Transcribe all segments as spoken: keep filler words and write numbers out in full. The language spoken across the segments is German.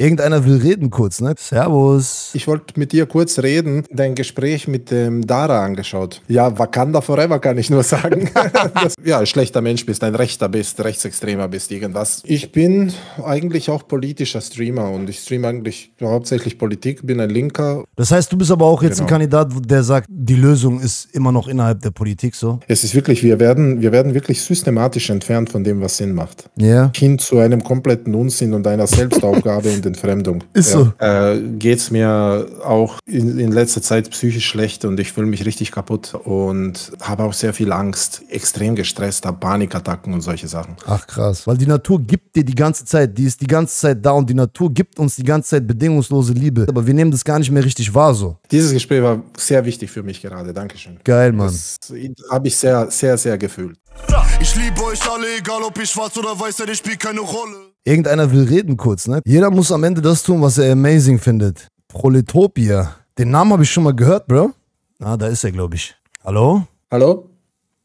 Irgendeiner will reden kurz, ne? Servus. Ich wollte mit dir kurz reden. Dein Gespräch mit dem Dara angeschaut. Ja, Wakanda Forever kann ich nur sagen. Dass, ja, schlechter Mensch bist, ein Rechter bist, Rechtsextremer bist, irgendwas. Ich bin eigentlich auch politischer Streamer und ich streame eigentlich hauptsächlich Politik, bin ein Linker. Das heißt, du bist aber auch jetzt genau. ein Kandidat, der sagt, die Lösung ist immer noch innerhalb der Politik so? Es ist wirklich, wir werden, wir werden wirklich systematisch entfernt von dem, was Sinn macht. Ja. Yeah. Hin zu einem kompletten Unsinn und einer Selbstaufgabe und Entfremdung. Ist so. Ja. Äh, geht's mir auch in, in letzter Zeit psychisch schlecht und ich fühle mich richtig kaputt und habe auch sehr viel Angst, extrem gestresst, habe Panikattacken und solche Sachen. Ach krass, weil die Natur gibt dir die ganze Zeit, die ist die ganze Zeit da und die Natur gibt uns die ganze Zeit bedingungslose Liebe, aber wir nehmen das gar nicht mehr richtig wahr so. Dieses Gespräch war sehr wichtig für mich gerade, Dankeschön. Geil, Mann. Das habe ich sehr, sehr, sehr gefühlt. Ich liebe euch alle, egal ob ich schwarz oder weiß, denn ich spiele keine Rolle. Irgendeiner will reden kurz, ne? Jeder muss am Ende das tun, was er amazing findet. Proletopia. Den Namen habe ich schon mal gehört, Bro. Ah, da ist er, glaube ich. Hallo? Hallo?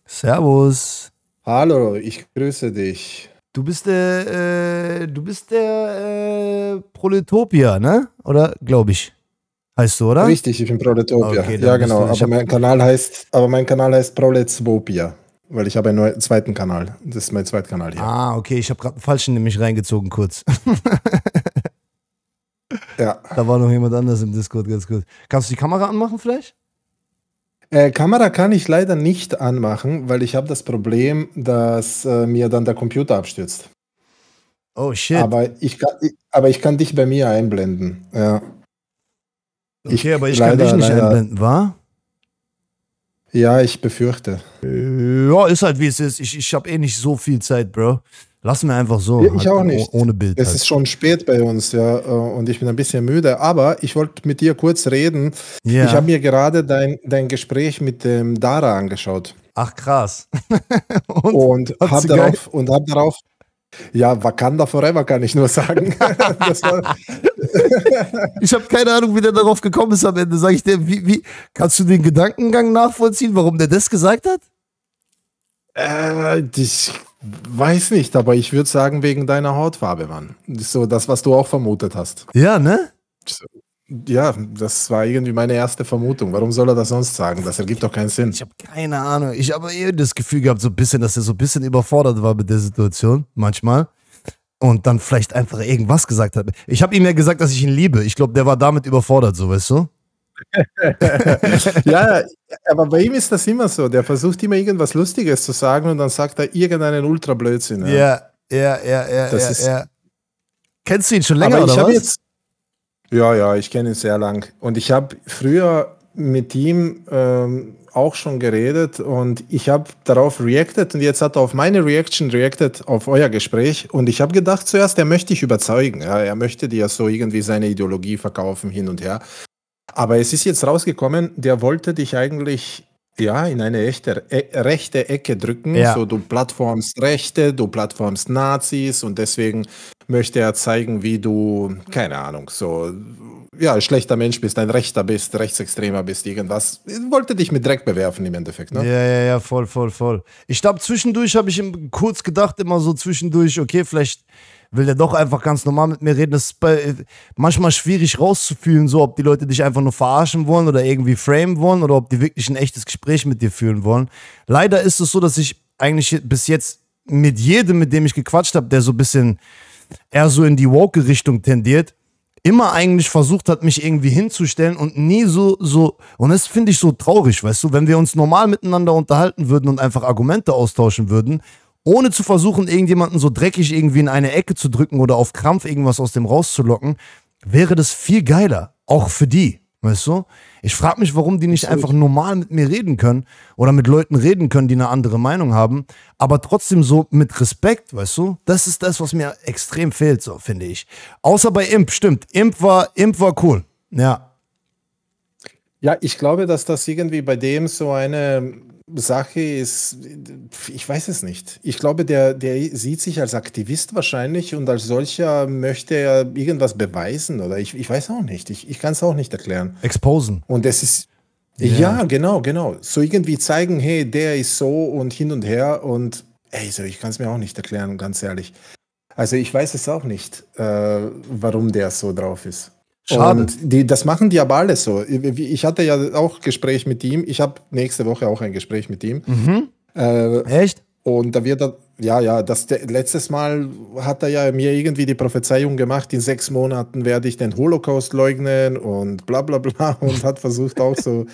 Servus. Hallo, ich grüße dich. Du bist der, äh, du bist der, äh, Proletopia, ne? Oder, glaube ich. Heißt du, oder? Richtig, ich bin Proletopia. Okay, ja, genau. Du, aber, mein Kanal heißt, aber mein Kanal heißt Proletopia. Weil ich habe einen zweiten Kanal. Das ist mein zweiter Kanal hier. Ah, okay. Ich habe gerade einen falschen nämlich reingezogen kurz. Ja. Da war noch jemand anders im Discord, ganz gut. Kannst du die Kamera anmachen vielleicht? Äh, Kamera kann ich leider nicht anmachen, weil ich habe das Problem, dass äh, mir dann der Computer abstürzt. Oh, shit. Aber ich kann, ich, aber ich kann dich bei mir einblenden. Ja. Okay, ich, aber ich leider, kann dich nicht leider, einblenden, wa? Ja, ich befürchte. Ja, ist halt wie es ist. Ich, ich habe eh nicht so viel Zeit, Bro. Lassen wir einfach so. Ich halt auch nicht. Ohne Bild. Es halt. ist schon spät bei uns, ja. Und ich bin ein bisschen müde. Aber ich wollte mit dir kurz reden. Yeah. Ich habe mir gerade dein, dein Gespräch mit dem Dara angeschaut. Ach, krass. und und habe darauf, und hab darauf. Ja, Wakanda Forever kann ich nur sagen. Das war ich habe keine Ahnung, wie der darauf gekommen ist am Ende. Sag ich dir, wie, wie, kannst du den Gedankengang nachvollziehen, warum der das gesagt hat? Äh, ich weiß nicht, aber ich würde sagen, wegen deiner Hautfarbe, Mann. So das, was du auch vermutet hast. Ja, ne? So. Ja, das war irgendwie meine erste Vermutung. Warum soll er das sonst sagen? Das ergibt doch keinen Sinn. Ich habe keine Ahnung. Ich habe eh das Gefühl gehabt, so ein bisschen, dass er so ein bisschen überfordert war mit der Situation, manchmal. Und dann vielleicht einfach irgendwas gesagt hat. Ich habe ihm ja gesagt, dass ich ihn liebe. Ich glaube, der war damit überfordert, so, weißt du? Ja, aber bei ihm ist das immer so. Der versucht immer irgendwas Lustiges zu sagen und dann sagt er irgendeinen Ultra-Blödsinn. Ja, ja, ja, ja, das ja, ist ja. Kennst du ihn schon länger, aber ich oder was? Jetzt Ja, ja, ich kenne ihn sehr lang. Und ich habe früher mit ihm ähm, auch schon geredet und ich habe darauf reacted und jetzt hat er auf meine Reaction reacted, auf euer Gespräch. Und ich habe gedacht zuerst, er möchte dich überzeugen. Ja, er möchte dir so irgendwie seine Ideologie verkaufen, hin und her. Aber es ist jetzt rausgekommen, der wollte dich eigentlich ja in eine echte e rechte Ecke drücken. Ja. So, du plattformst Rechte, du plattformst Nazis und deswegen möchte er zeigen, wie du, keine Ahnung, so, ja, schlechter Mensch bist, ein Rechter bist, Rechtsextremer bist, irgendwas. Wollte dich mit Dreck bewerfen im Endeffekt, ne? Ja, ja, ja, voll, voll, voll. Ich glaube, zwischendurch habe ich kurz gedacht, immer so zwischendurch, okay, vielleicht will der doch einfach ganz normal mit mir reden. Das ist bei, manchmal schwierig rauszufühlen, so, ob die Leute dich einfach nur verarschen wollen oder irgendwie framen wollen oder ob die wirklich ein echtes Gespräch mit dir führen wollen. Leider ist es so, dass ich eigentlich bis jetzt mit jedem, mit dem ich gequatscht habe, der so ein bisschen eher so in die Woke-Richtung tendiert, immer eigentlich versucht hat, mich irgendwie hinzustellen und nie so, so, und das finde ich so traurig, weißt du, wenn wir uns normal miteinander unterhalten würden und einfach Argumente austauschen würden, ohne zu versuchen, irgendjemanden so dreckig irgendwie in eine Ecke zu drücken oder auf Krampf irgendwas aus dem rauszulocken, wäre das viel geiler, auch für die, weißt du? Ich frage mich, warum die nicht einfach normal mit mir reden können oder mit Leuten reden können, die eine andere Meinung haben, aber trotzdem so mit Respekt, weißt du? Das ist das, was mir extrem fehlt, so finde ich. Außer bei Imp, stimmt. Imp war, Imp war cool, ja. Ja, ich glaube, dass das irgendwie bei dem so eine Sache ist, ich weiß es nicht. Ich glaube, der, der sieht sich als Aktivist wahrscheinlich und als solcher möchte er irgendwas beweisen oder ich, ich weiß auch nicht. Ich, ich kann es auch nicht erklären. Exposen. Und es ist, yeah. ja, genau, genau. So irgendwie zeigen, hey, der ist so und hin und her und ey, so, ich kann es mir auch nicht erklären, ganz ehrlich. Also ich weiß es auch nicht, äh, warum der so drauf ist. Schade. Und die, das machen die aber alles so. Ich hatte ja auch Gespräch mit ihm. Ich habe nächste Woche auch ein Gespräch mit ihm. Mhm. Äh, Echt? Und da wird er, ja, ja, das, der, letztes Mal hat er ja mir irgendwie die Prophezeiung gemacht, in sechs Monaten werde ich den Holocaust leugnen und bla bla bla und hat versucht auch so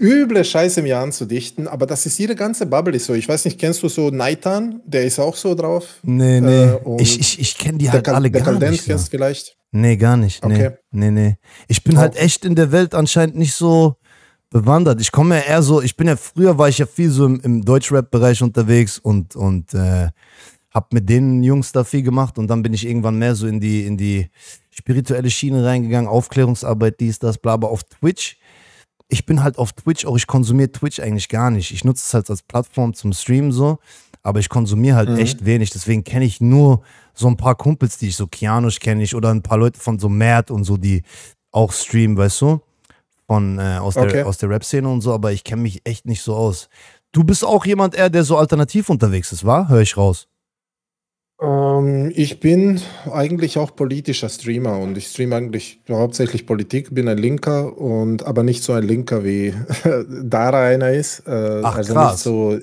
üble Scheiße mir anzudichten, aber das ist ihre ganze Bubble ist so. Ich weiß nicht, kennst du so Naitan? Der ist auch so drauf. Nee, nee. Äh, ich ich, ich kenne die halt Kal alle gar nicht. Der Kaldent kennst du vielleicht? Nee, gar nicht. Okay. Nee, nee, nee. Ich bin oh. halt echt in der Welt anscheinend nicht so bewandert. Ich komme ja eher so, ich bin ja, früher war ich ja viel so im, im Deutschrap-Bereich unterwegs und, und äh, hab mit den Jungs da viel gemacht und dann bin ich irgendwann mehr so in die, in die spirituelle Schiene reingegangen, Aufklärungsarbeit, dies, das, bla, aber auf Twitch. Ich bin halt auf Twitch, auch ich konsumiere Twitch eigentlich gar nicht. Ich nutze es halt als Plattform zum Streamen so, aber ich konsumiere halt mhm. echt wenig. Deswegen kenne ich nur so ein paar Kumpels, die ich so, Kianusch kenne ich oder ein paar Leute von so Mert und so, die auch streamen, weißt du, von, äh, aus, okay. der, aus der Rap-Szene und so, aber ich kenne mich echt nicht so aus. Du bist auch jemand eher, der so alternativ unterwegs ist, wa? Hör ich raus. Ähm, ich bin eigentlich auch politischer Streamer und ich streame eigentlich hauptsächlich Politik, bin ein Linker, und aber nicht so ein Linker wie Dara einer ist. Äh, Ach, also krass. Nicht so,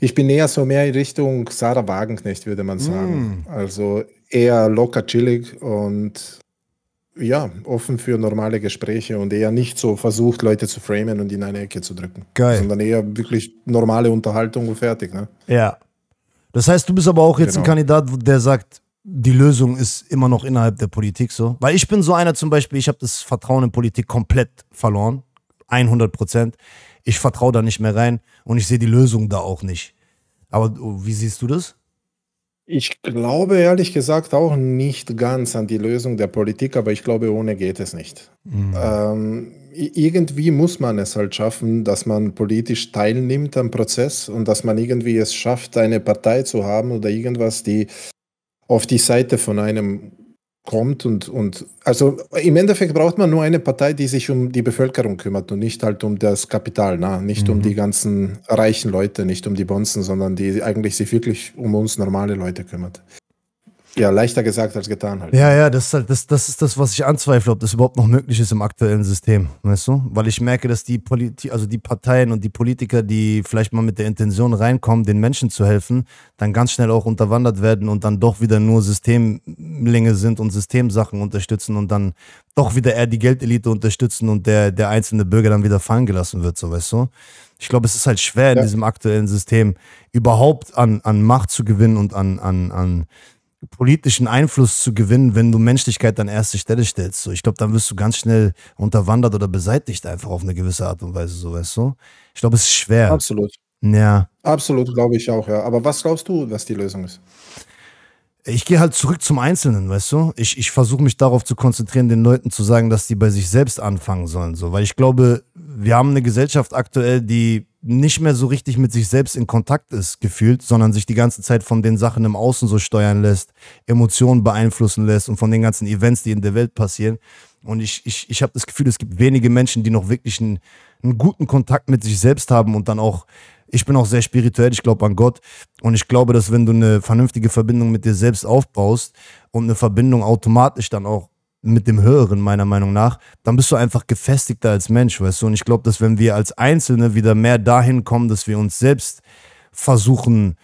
ich bin eher so mehr in Richtung Sarah Wagenknecht, würde man sagen. Mm. Also eher locker chillig und ja, offen für normale Gespräche und eher nicht so versucht, Leute zu framen und in eine Ecke zu drücken. Geil. Sondern eher wirklich normale Unterhaltung und fertig, ne? Ja. Das heißt, du bist aber auch jetzt genau. ein Kandidat, der sagt, die Lösung ist immer noch innerhalb der Politik so. Weil ich bin so einer zum Beispiel, ich habe das Vertrauen in Politik komplett verloren. hundert Prozent. Ich vertraue da nicht mehr rein und ich sehe die Lösung da auch nicht. Aber wie siehst du das? Ich glaube ehrlich gesagt auch nicht ganz an die Lösung der Politik, aber ich glaube, ohne geht es nicht. Mhm. Ähm, irgendwie muss man es halt schaffen, dass man politisch teilnimmt am Prozess und dass man irgendwie es schafft, eine Partei zu haben oder irgendwas, die auf die Seite von einem kommt und, und also im Endeffekt braucht man nur eine Partei, die sich um die Bevölkerung kümmert und nicht halt um das Kapital, na, nicht mhm. um die ganzen reichen Leute, nicht um die Bonzen, sondern die eigentlich sich wirklich um uns normale Leute kümmert. Ja, leichter gesagt als getan halt. Ja, ja, das ist, halt, das, das, ist das, was ich anzweifle, ob das überhaupt noch möglich ist im aktuellen System, weißt du? Weil ich merke, dass die, Politi also die Parteien und die Politiker, die vielleicht mal mit der Intention reinkommen, den Menschen zu helfen, dann ganz schnell auch unterwandert werden und dann doch wieder nur Systemlinge sind und Systemsachen unterstützen und dann doch wieder eher die Geldelite unterstützen und der, der einzelne Bürger dann wieder fallen gelassen wird, so, weißt du? Ich glaube, es ist halt schwer, ja. in diesem aktuellen System überhaupt an, an Macht zu gewinnen und an... an, an politischen Einfluss zu gewinnen, wenn du Menschlichkeit an erste Stelle stellst. So, ich glaube, dann wirst du ganz schnell unterwandert oder beseitigt einfach auf eine gewisse Art und Weise, so, weißt du? Ich glaube, es ist schwer. Absolut. Ja. Absolut, glaube ich auch, ja. Aber was glaubst du, was die Lösung ist? Ich gehe halt zurück zum Einzelnen, weißt du? Ich, ich versuche mich darauf zu konzentrieren, den Leuten zu sagen, dass die bei sich selbst anfangen sollen, so. Weil ich glaube, wir haben eine Gesellschaft aktuell, die nicht mehr so richtig mit sich selbst in Kontakt ist, gefühlt, sondern sich die ganze Zeit von den Sachen im Außen so steuern lässt, Emotionen beeinflussen lässt und von den ganzen Events, die in der Welt passieren. Und ich, ich, ich habe das Gefühl, es gibt wenige Menschen, die noch wirklich einen, einen guten Kontakt mit sich selbst haben und dann auch, ich bin auch sehr spirituell, ich glaube an Gott und ich glaube, dass wenn du eine vernünftige Verbindung mit dir selbst aufbaust und eine Verbindung automatisch dann auch mit dem Höheren, meiner Meinung nach, dann bist du einfach gefestigter als Mensch, weißt du? Und ich glaube, dass wenn wir als Einzelne wieder mehr dahin kommen, dass wir uns selbst versuchen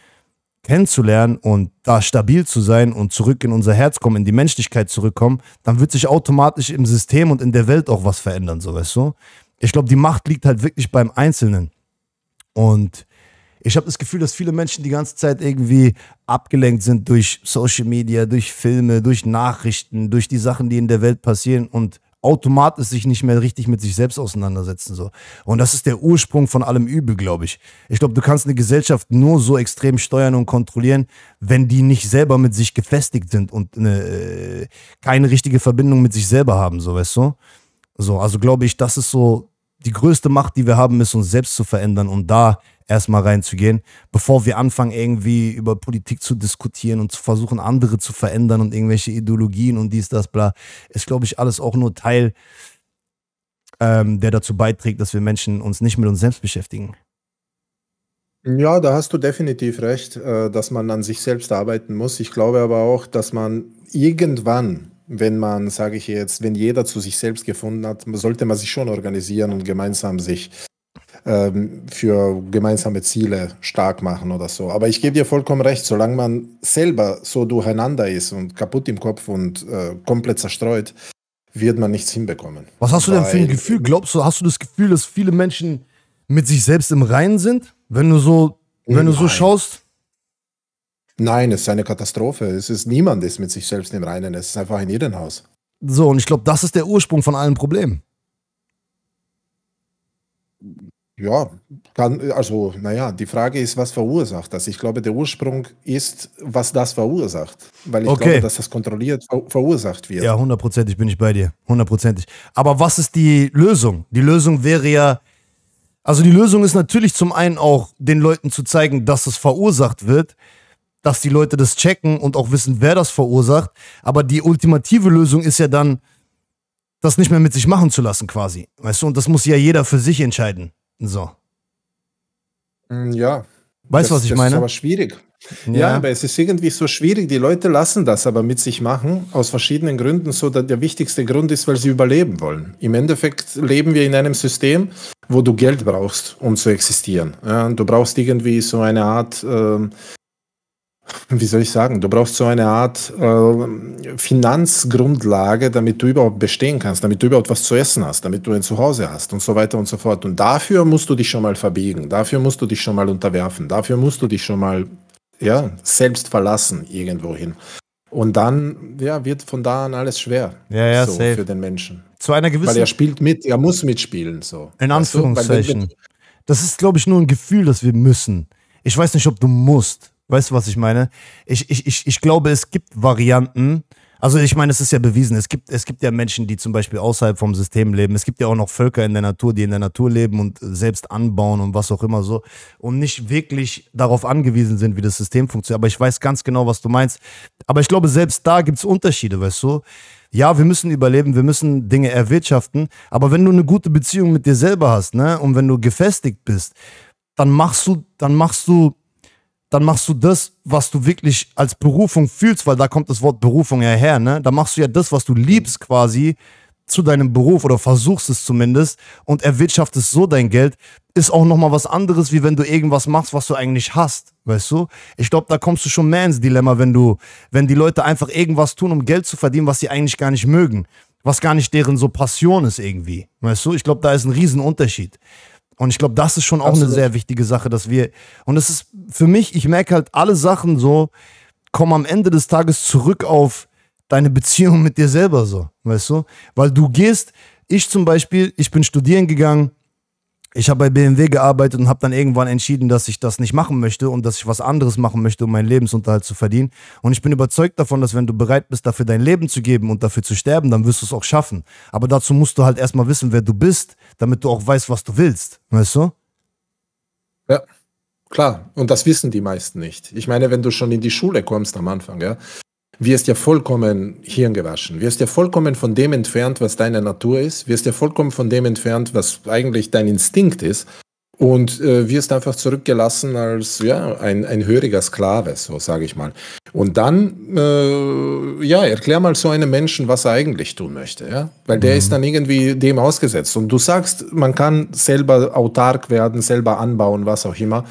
kennenzulernen und da stabil zu sein und zurück in unser Herz kommen, in die Menschlichkeit zurückkommen, dann wird sich automatisch im System und in der Welt auch was verändern, so, weißt du? Ich glaube, die Macht liegt halt wirklich beim Einzelnen. Und ich habe das Gefühl, dass viele Menschen die ganze Zeit irgendwie abgelenkt sind durch Social Media, durch Filme, durch Nachrichten, durch die Sachen, die in der Welt passieren und automatisch sich nicht mehr richtig mit sich selbst auseinandersetzen. So. Und das ist der Ursprung von allem Übel, glaube ich. Ich glaube, du kannst eine Gesellschaft nur so extrem steuern und kontrollieren, wenn die nicht selber mit sich gefestigt sind und eine, keine richtige Verbindung mit sich selber haben, so, weißt du? So, also glaube ich, das ist so, die größte Macht, die wir haben, ist, uns selbst zu verändern und da erstmal reinzugehen, bevor wir anfangen, irgendwie über Politik zu diskutieren und zu versuchen, andere zu verändern und irgendwelche Ideologien und dies, das, bla, ist, glaube ich, alles auch nur Teil, ähm, der dazu beiträgt, dass wir Menschen uns nicht mit uns selbst beschäftigen. Ja, da hast du definitiv recht, äh, dass man an sich selbst arbeiten muss. Ich glaube aber auch, dass man irgendwann, wenn man, sage ich jetzt, wenn jeder zu sich selbst gefunden hat, sollte man sich schon organisieren und gemeinsam sich ähm, für gemeinsame Ziele stark machen oder so. Aber ich gebe dir vollkommen recht, solange man selber so durcheinander ist und kaputt im Kopf und äh, komplett zerstreut, wird man nichts hinbekommen. Was hast du denn für ein Gefühl? Glaubst du, hast du das Gefühl, dass viele Menschen mit sich selbst im Reinen sind? Wenn du so, wenn du so schaust? Nein, es ist eine Katastrophe. Es ist niemand, ist mit sich selbst im Reinen. Es ist einfach ein Irrenhaus. So, und ich glaube, das ist der Ursprung von allen Problemen. Ja, kann, also, naja, die Frage ist, was verursacht das? Ich glaube, der Ursprung ist, was das verursacht. Weil ich okay. glaube, dass das kontrolliert ver verursacht wird. Ja, hundertprozentig bin ich bei dir. Hundertprozentig. Aber was ist die Lösung? Die Lösung wäre ja, also die Lösung ist natürlich zum einen auch, den Leuten zu zeigen, dass es verursacht wird, dass die Leute das checken und auch wissen, wer das verursacht. Aber die ultimative Lösung ist ja dann, das nicht mehr mit sich machen zu lassen quasi. Weißt du, und das muss ja jeder für sich entscheiden. So. Ja. Weißt du, was ich das meine? Das ist aber schwierig. Ja. ja, aber es ist irgendwie so schwierig. Die Leute lassen das aber mit sich machen, aus verschiedenen Gründen. So, dass der wichtigste Grund ist, weil sie überleben wollen. Im Endeffekt leben wir in einem System, wo du Geld brauchst, um zu existieren. Ja, du brauchst irgendwie so eine Art, ähm, wie soll ich sagen, du brauchst so eine Art äh, Finanzgrundlage, damit du überhaupt bestehen kannst, damit du überhaupt was zu essen hast, damit du ein Zuhause hast und so weiter und so fort. Und dafür musst du dich schon mal verbiegen, dafür musst du dich schon mal unterwerfen, dafür musst du dich schon mal ja, selbst verlassen irgendwohin. Und dann ja, wird von da an alles schwer ja, ja, so, safe. für den Menschen. Zu einer gewissen Weil er spielt mit, er muss mitspielen. So. In Anführungszeichen. Weißt du? Das ist, glaube ich, nur ein Gefühl, dass wir müssen. Ich weiß nicht, ob du musst. Weißt du, was ich meine? Ich, ich, ich, ich glaube, es gibt Varianten. Also ich meine, es ist ja bewiesen. Es gibt, es gibt ja Menschen, die zum Beispiel außerhalb vom System leben. Es gibt ja auch noch Völker in der Natur, die in der Natur leben und selbst anbauen und was auch immer so. Und nicht wirklich darauf angewiesen sind, wie das System funktioniert. Aber ich weiß ganz genau, was du meinst. Aber ich glaube, selbst da gibt es Unterschiede, weißt du? Ja, wir müssen überleben, wir müssen Dinge erwirtschaften. Aber wenn du eine gute Beziehung mit dir selber hast, ne? Und wenn du gefestigt bist, dann machst du, dann machst du dann machst du das, was du wirklich als Berufung fühlst, weil da kommt das Wort Berufung ja her, ne? Da machst du ja das, was du liebst quasi, zu deinem Beruf oder versuchst es zumindest und erwirtschaftest so dein Geld, ist auch nochmal was anderes, wie wenn du irgendwas machst, was du eigentlich hast, weißt du? Ich glaube, da kommst du schon mehr ins Dilemma, wenn du, wenn die Leute einfach irgendwas tun, um Geld zu verdienen, was sie eigentlich gar nicht mögen, was gar nicht deren so Passion ist irgendwie, weißt du? Ich glaube, da ist ein Riesenunterschied. Und ich glaube, das ist schon auch Absolut. eine sehr wichtige Sache, dass wir, und das ist für mich, ich merke halt, alle Sachen so, kommen am Ende des Tages zurück auf deine Beziehung mit dir selber so, weißt du? Weil du gehst, ich zum Beispiel, ich bin studieren gegangen, ich habe bei B M W gearbeitet und habe dann irgendwann entschieden, dass ich das nicht machen möchte und dass ich was anderes machen möchte, um meinen Lebensunterhalt zu verdienen. Und ich bin überzeugt davon, dass wenn du bereit bist, dafür dein Leben zu geben und dafür zu sterben, dann wirst du es auch schaffen. Aber dazu musst du halt erstmal wissen, wer du bist, damit du auch weißt, was du willst. Weißt du? Ja, klar. Und das wissen die meisten nicht. Ich meine, wenn du schon in die Schule kommst am Anfang, ja, wirst ja vollkommen hirngewaschen, wirst ja vollkommen von dem entfernt, was deine Natur ist, wirst ja vollkommen von dem entfernt, was eigentlich dein Instinkt ist und äh, wirst einfach zurückgelassen als ja, ein, ein höriger Sklave, so sage ich mal. Und dann, äh, ja, erklär mal so einem Menschen, was er eigentlich tun möchte, ja? Weil der mhm. ist dann irgendwie dem ausgesetzt. Und du sagst, man kann selber autark werden, selber anbauen, was auch immer.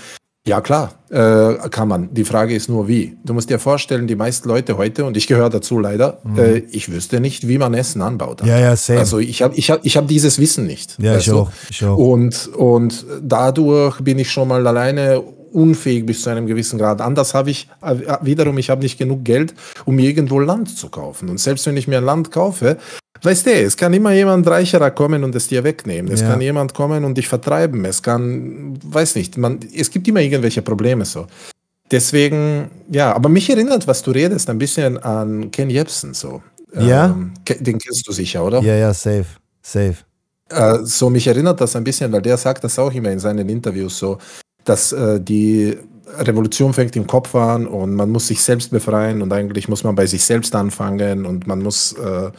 Ja, klar, äh, kann man. Die Frage ist nur, wie. Du musst dir vorstellen, die meisten Leute heute, und ich gehöre dazu leider, mhm. äh, ich wüsste nicht, wie man Essen anbaut. Ja, ja, same. Also ich habe ich hab, ich hab dieses Wissen nicht. Ja, ich auch, ich auch. Und, und dadurch bin ich schon mal alleine unfähig bis zu einem gewissen Grad. Anders habe ich, wiederum, ich habe nicht genug Geld, um irgendwo Land zu kaufen. Und selbst wenn ich mir ein Land kaufe, weißt du, es kann immer jemand Reicherer kommen und es dir wegnehmen. Es ja. kann jemand kommen und dich vertreiben. Es kann, weiß nicht, man, es gibt immer irgendwelche Probleme so. Deswegen, ja, aber mich erinnert, was du redest, ein bisschen an Ken Jebsen so. Ja? Ähm, den kennst du sicher, oder? Ja, ja, safe, safe. Äh, so, mich erinnert das ein bisschen, weil der sagt das auch immer in seinen Interviews so, dass äh, die Revolution fängt im Kopf an und man muss sich selbst befreien und eigentlich muss man bei sich selbst anfangen und man muss... Äh,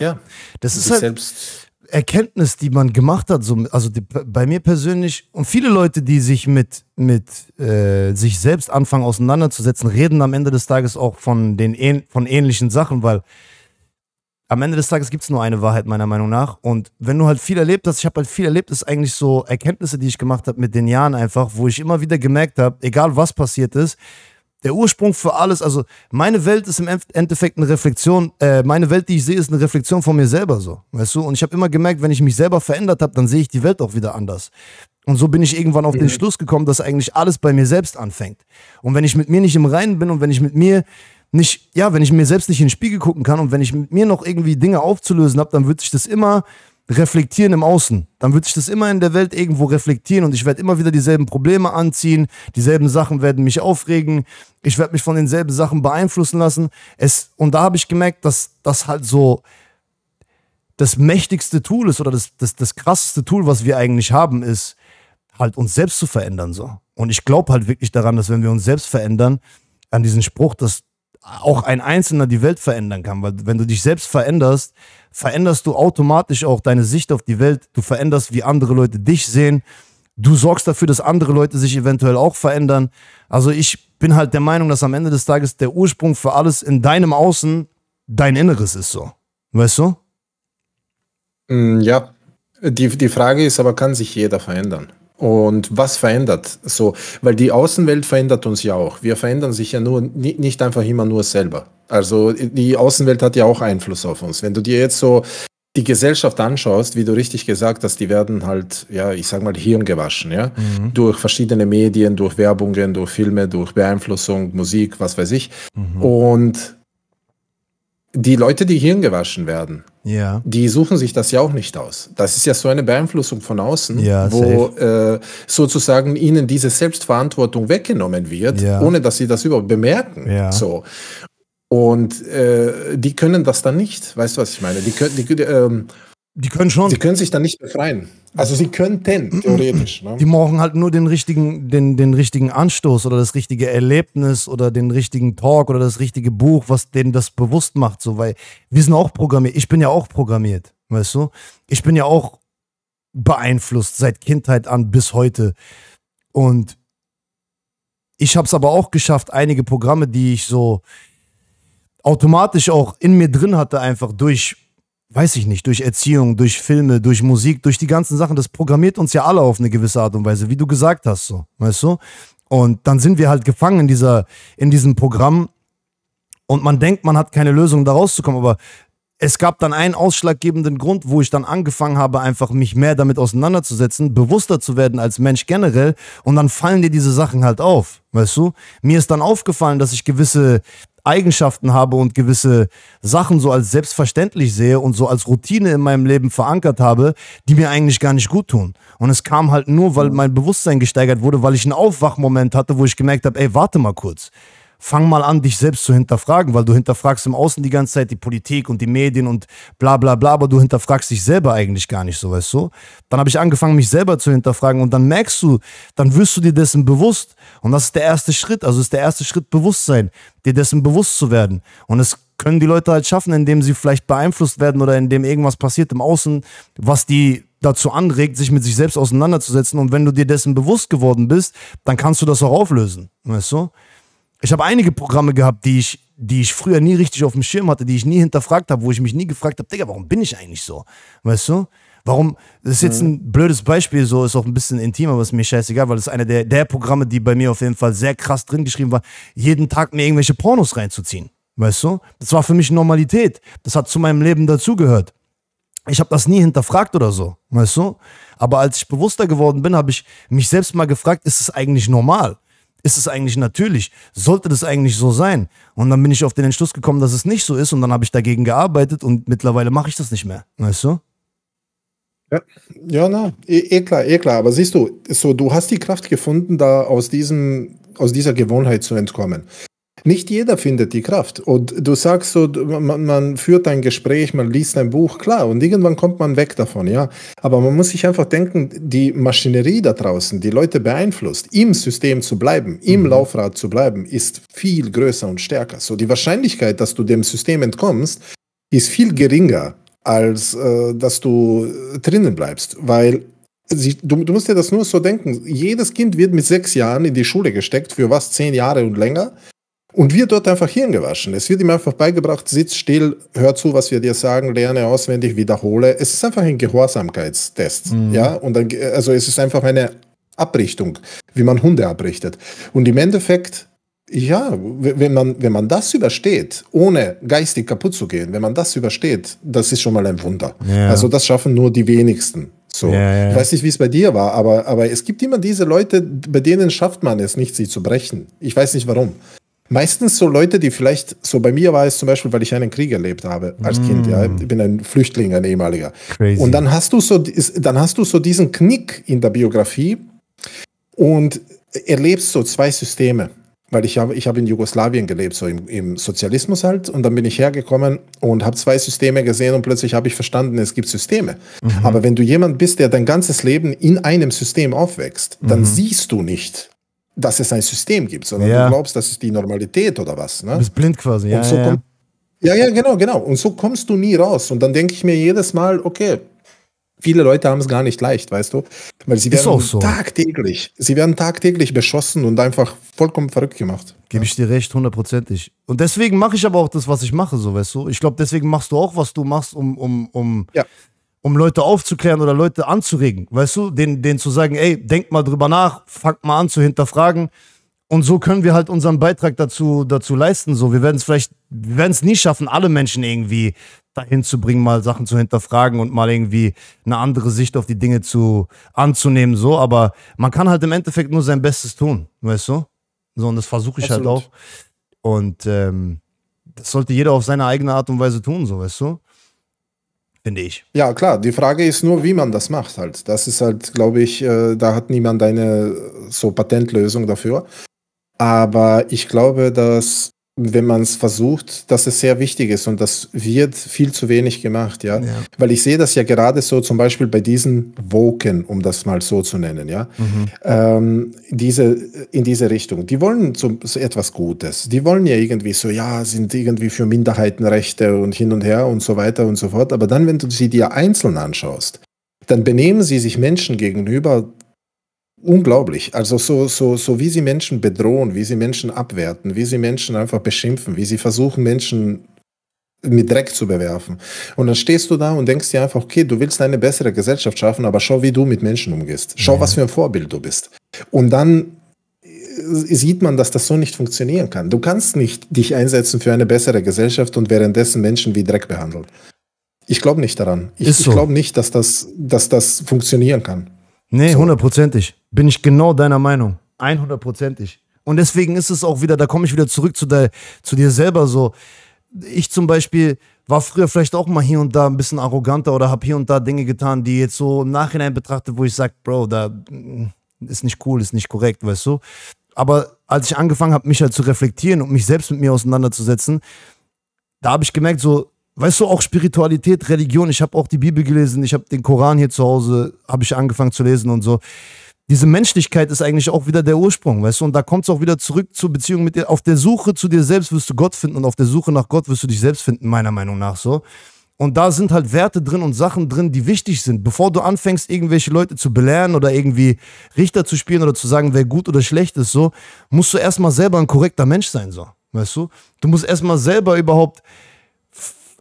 Ja, das ist halt, selbst Erkenntnis, die man gemacht hat, so, also die, bei mir persönlich, und viele Leute, die sich mit, mit äh, sich selbst anfangen auseinanderzusetzen, reden am Ende des Tages auch von, den, von ähnlichen Sachen, weil am Ende des Tages gibt es nur eine Wahrheit, meiner Meinung nach. Und wenn du halt viel erlebt hast, ich habe halt viel erlebt, ist eigentlich so Erkenntnisse, die ich gemacht habe mit den Jahren einfach, wo ich immer wieder gemerkt habe, egal was passiert ist, der Ursprung für alles, also meine Welt ist im Endeffekt eine Reflexion, äh, meine Welt, die ich sehe, ist eine Reflexion von mir selber so, weißt du? Und ich habe immer gemerkt, wenn ich mich selber verändert habe, dann sehe ich die Welt auch wieder anders. Und so bin ich irgendwann auf den Schluss gekommen, dass eigentlich alles bei mir selbst anfängt. Und wenn ich mit mir nicht im Reinen bin und wenn ich mit mir nicht, ja, wenn ich mir selbst nicht in den Spiegel gucken kann und wenn ich mit mir noch irgendwie Dinge aufzulösen habe, dann wird sich das immer reflektieren im Außen. Dann wird sich das immer in der Welt irgendwo reflektieren und ich werde immer wieder dieselben Probleme anziehen, dieselben Sachen werden mich aufregen, ich werde mich von denselben Sachen beeinflussen lassen. Es, und da habe ich gemerkt, dass das halt so das mächtigste Tool ist oder das, das, das krasseste Tool, was wir eigentlich haben, ist halt uns selbst zu verändern. So. Und ich glaube halt wirklich daran, dass wenn wir uns selbst verändern, an diesen Spruch, dass auch ein Einzelner die Welt verändern kann, weil wenn du dich selbst veränderst, veränderst du automatisch auch deine Sicht auf die Welt, du veränderst, wie andere Leute dich sehen, du sorgst dafür, dass andere Leute sich eventuell auch verändern. Also ich bin halt der Meinung, dass am Ende des Tages der Ursprung für alles in deinem Außen dein Inneres ist, so. Weißt du? Ja, die, die Frage ist aber, kann sich jeder verändern? Und was verändert so? Weil die Außenwelt verändert uns ja auch. Wir verändern sich ja nur nicht einfach immer nur selber. Also die Außenwelt hat ja auch Einfluss auf uns. Wenn du dir jetzt so die Gesellschaft anschaust, wie du richtig gesagt hast, die werden halt, ja, ich sag mal, hirngewaschen, ja, mhm. durch verschiedene Medien, durch Werbungen, durch Filme, durch Beeinflussung, Musik, was weiß ich. Mhm. Und die Leute, die hirngewaschen werden, ja. die suchen sich das ja auch nicht aus. Das ist ja so eine Beeinflussung von außen, ja, wo äh, sozusagen ihnen diese Selbstverantwortung weggenommen wird, ja. ohne dass sie das überhaupt bemerken. Ja. So. Und äh, die können das dann nicht. Weißt du, was ich meine? Die können, die, ähm, die können schon. Sie können sich dann nicht befreien. Also sie könnten, theoretisch. Ne? Die brauchen halt nur den richtigen, den, den richtigen Anstoß oder das richtige Erlebnis oder den richtigen Talk oder das richtige Buch, was denen das bewusst macht. So, weil wir sind auch programmiert. Ich bin ja auch programmiert, weißt du? Ich bin ja auch beeinflusst seit Kindheit an bis heute. Und ich habe es aber auch geschafft, einige Programme, die ich so automatisch auch in mir drin hatte, einfach durch, weiß ich nicht, durch Erziehung, durch Filme, durch Musik, durch die ganzen Sachen, das programmiert uns ja alle auf eine gewisse Art und Weise, wie du gesagt hast, so, weißt du? Und dann sind wir halt gefangen in dieser, in diesem Programm und man denkt, man hat keine Lösung, da rauszukommen, aber es gab dann einen ausschlaggebenden Grund, wo ich dann angefangen habe, einfach mich mehr damit auseinanderzusetzen, bewusster zu werden als Mensch generell und dann fallen dir diese Sachen halt auf, weißt du? Mir ist dann aufgefallen, dass ich gewisse Eigenschaften habe und gewisse Sachen so als selbstverständlich sehe und so als Routine in meinem Leben verankert habe, die mir eigentlich gar nicht gut tun. Und es kam halt nur, weil mein Bewusstsein gesteigert wurde, weil ich einen Aufwachmoment hatte, wo ich gemerkt habe, ey, warte mal kurz. Fang mal an, dich selbst zu hinterfragen, weil du hinterfragst im Außen die ganze Zeit die Politik und die Medien und bla bla bla, aber du hinterfragst dich selber eigentlich gar nicht so, weißt du? Dann habe ich angefangen, mich selber zu hinterfragen und dann merkst du, dann wirst du dir dessen bewusst und das ist der erste Schritt, also ist der erste Schritt Bewusstsein, dir dessen bewusst zu werden und es können die Leute halt schaffen, indem sie vielleicht beeinflusst werden oder indem irgendwas passiert im Außen, was die dazu anregt, sich mit sich selbst auseinanderzusetzen und wenn du dir dessen bewusst geworden bist, dann kannst du das auch auflösen, weißt du? Ich habe einige Programme gehabt, die ich, die ich früher nie richtig auf dem Schirm hatte, die ich nie hinterfragt habe, wo ich mich nie gefragt habe, Digga, warum bin ich eigentlich so? Weißt du? Warum? Das ist jetzt ein blödes Beispiel, so ist auch ein bisschen intimer, aber ist mir scheißegal, weil das ist einer der, der Programme, die bei mir auf jeden Fall sehr krass drin geschrieben war, jeden Tag mir irgendwelche Pornos reinzuziehen. Weißt du? Das war für mich Normalität. Das hat zu meinem Leben dazugehört. Ich habe das nie hinterfragt oder so, weißt du? Aber als ich bewusster geworden bin, habe ich mich selbst mal gefragt, ist es eigentlich normal? Ist es eigentlich natürlich? Sollte das eigentlich so sein? Und dann bin ich auf den Entschluss gekommen, dass es nicht so ist und dann habe ich dagegen gearbeitet und mittlerweile mache ich das nicht mehr. Weißt du? Ja, ja na, eh, eh klar, eh klar. Aber siehst du, so, du hast die Kraft gefunden, da aus, diesem, aus dieser Gewohnheit zu entkommen. Nicht jeder findet die Kraft. Und du sagst so, man, man führt ein Gespräch, man liest ein Buch, klar, und irgendwann kommt man weg davon, ja. Aber man muss sich einfach denken, die Maschinerie da draußen, die Leute beeinflusst, im System zu bleiben, im mhm. Laufrad zu bleiben, ist viel größer und stärker. So die Wahrscheinlichkeit, dass du dem System entkommst, ist viel geringer, als äh, dass du drinnen bleibst, weil sie, du, du musst dir das nur so denken, jedes Kind wird mit sechs Jahren in die Schule gesteckt, für was, zehn Jahre und länger, und wird dort einfach hirngewaschen. Es wird ihm einfach beigebracht, sitz still, hör zu, was wir dir sagen, lerne auswendig, wiederhole. Es ist einfach ein Gehorsamkeitstest. Mhm. Ja? Und dann, also es ist einfach eine Abrichtung, wie man Hunde abrichtet. Und im Endeffekt, ja, wenn man, wenn man das übersteht, ohne geistig kaputt zu gehen, wenn man das übersteht, das ist schon mal ein Wunder. Ja. Also das schaffen nur die wenigsten. So. Ja, ja. Ich weiß nicht, wie es bei dir war, aber, aber es gibt immer diese Leute, bei denen schafft man es nicht, sie zu brechen. Ich weiß nicht, warum. Meistens so Leute, die vielleicht, so bei mir war es zum Beispiel, weil ich einen Krieg erlebt habe als mm. Kind, ja, ich bin ein Flüchtling, ein ehemaliger. Crazy. Und dann hast du so, dann hast du so diesen Knick in der Biografie und erlebst so zwei Systeme, weil ich habe, ich habe in Jugoslawien gelebt, so im, im Sozialismus halt, und dann bin ich hergekommen und habe zwei Systeme gesehen und plötzlich habe ich verstanden, es gibt Systeme. Mhm. Aber wenn du jemand bist, der dein ganzes Leben in einem System aufwächst, dann mhm. siehst du nicht, dass es ein System gibt, sondern ja. du glaubst, das ist die Normalität oder was. Ne? Du bist blind quasi, ja, so ja. ja. Ja, genau, genau. Und so kommst du nie raus. Und dann denke ich mir jedes Mal, okay, viele Leute haben es gar nicht leicht, weißt du? Weil sie ist werden auch so. tagtäglich, sie werden tagtäglich beschossen und einfach vollkommen verrückt gemacht. Gebe ich dir recht, hundertprozentig. Und deswegen mache ich aber auch das, was ich mache, so, weißt du? Ich glaube, deswegen machst du auch, was du machst, um, um, um ja. um Leute aufzuklären oder Leute anzuregen, weißt du, denen, denen zu sagen, ey, denkt mal drüber nach, fangt mal an zu hinterfragen, und so können wir halt unseren Beitrag dazu, dazu leisten, so, wir werden es vielleicht, wir werden es nie schaffen, alle Menschen irgendwie dahin zu bringen, mal Sachen zu hinterfragen und mal irgendwie eine andere Sicht auf die Dinge zu, anzunehmen, so, aber man kann halt im Endeffekt nur sein Bestes tun, weißt du, so, und das versuche ich Absolut. halt auch, und ähm, das sollte jeder auf seine eigene Art und Weise tun, so, weißt du, finde ich. Ja, klar. Die Frage ist nur, wie man das macht halt. Das ist halt, glaube ich, äh, da hat niemand eine so Patentlösung dafür. Aber ich glaube, dass, wenn man es versucht, dass es sehr wichtig ist, und das wird viel zu wenig gemacht, ja. ja. Weil ich sehe das ja gerade so zum Beispiel bei diesen Woken, um das mal so zu nennen, ja. Mhm. Ähm, diese, in diese Richtung. Die wollen so, so etwas Gutes. Die wollen ja irgendwie so, ja, sind irgendwie für Minderheitenrechte und hin und her und so weiter und so fort. Aber dann, wenn du sie dir einzeln anschaust, dann benehmen sie sich Menschen gegenüber unglaublich. Also so, so, so wie sie Menschen bedrohen, wie sie Menschen abwerten, wie sie Menschen einfach beschimpfen, wie sie versuchen, Menschen mit Dreck zu bewerfen. Und dann stehst du da und denkst dir einfach, okay, du willst eine bessere Gesellschaft schaffen, aber schau, wie du mit Menschen umgehst. Schau, ja. was für ein Vorbild du bist. Und dann sieht man, dass das so nicht funktionieren kann. Du kannst nicht dich einsetzen für eine bessere Gesellschaft und währenddessen Menschen wie Dreck behandeln. Ich glaube nicht daran. Ich, so. ich glaube nicht, dass das, dass das funktionieren kann. Nee, hundertprozentig. Bin ich genau deiner Meinung. hundertprozentig. Und deswegen ist es auch wieder, da komme ich wieder zurück zu, der, zu dir selber so. Ich zum Beispiel war früher vielleicht auch mal hier und da ein bisschen arroganter oder habe hier und da Dinge getan, die jetzt so im Nachhinein betrachtet, wo ich sage, Bro, da ist nicht cool, ist nicht korrekt, weißt du. Aber als ich angefangen habe, mich halt zu reflektieren und mich selbst mit mir auseinanderzusetzen, da habe ich gemerkt so, weißt du, auch Spiritualität, Religion, ich habe auch die Bibel gelesen, ich habe den Koran hier zu Hause, habe ich angefangen zu lesen und so. Diese Menschlichkeit ist eigentlich auch wieder der Ursprung, weißt du, und da kommt es auch wieder zurück zur Beziehung mit dir. Auf der Suche zu dir selbst wirst du Gott finden und auf der Suche nach Gott wirst du dich selbst finden, meiner Meinung nach so. Und da sind halt Werte drin und Sachen drin, die wichtig sind. Bevor du anfängst, irgendwelche Leute zu belehren oder irgendwie Richter zu spielen oder zu sagen, wer gut oder schlecht ist, so, musst du erstmal selber ein korrekter Mensch sein, so, weißt du. Du musst erstmal selber überhaupt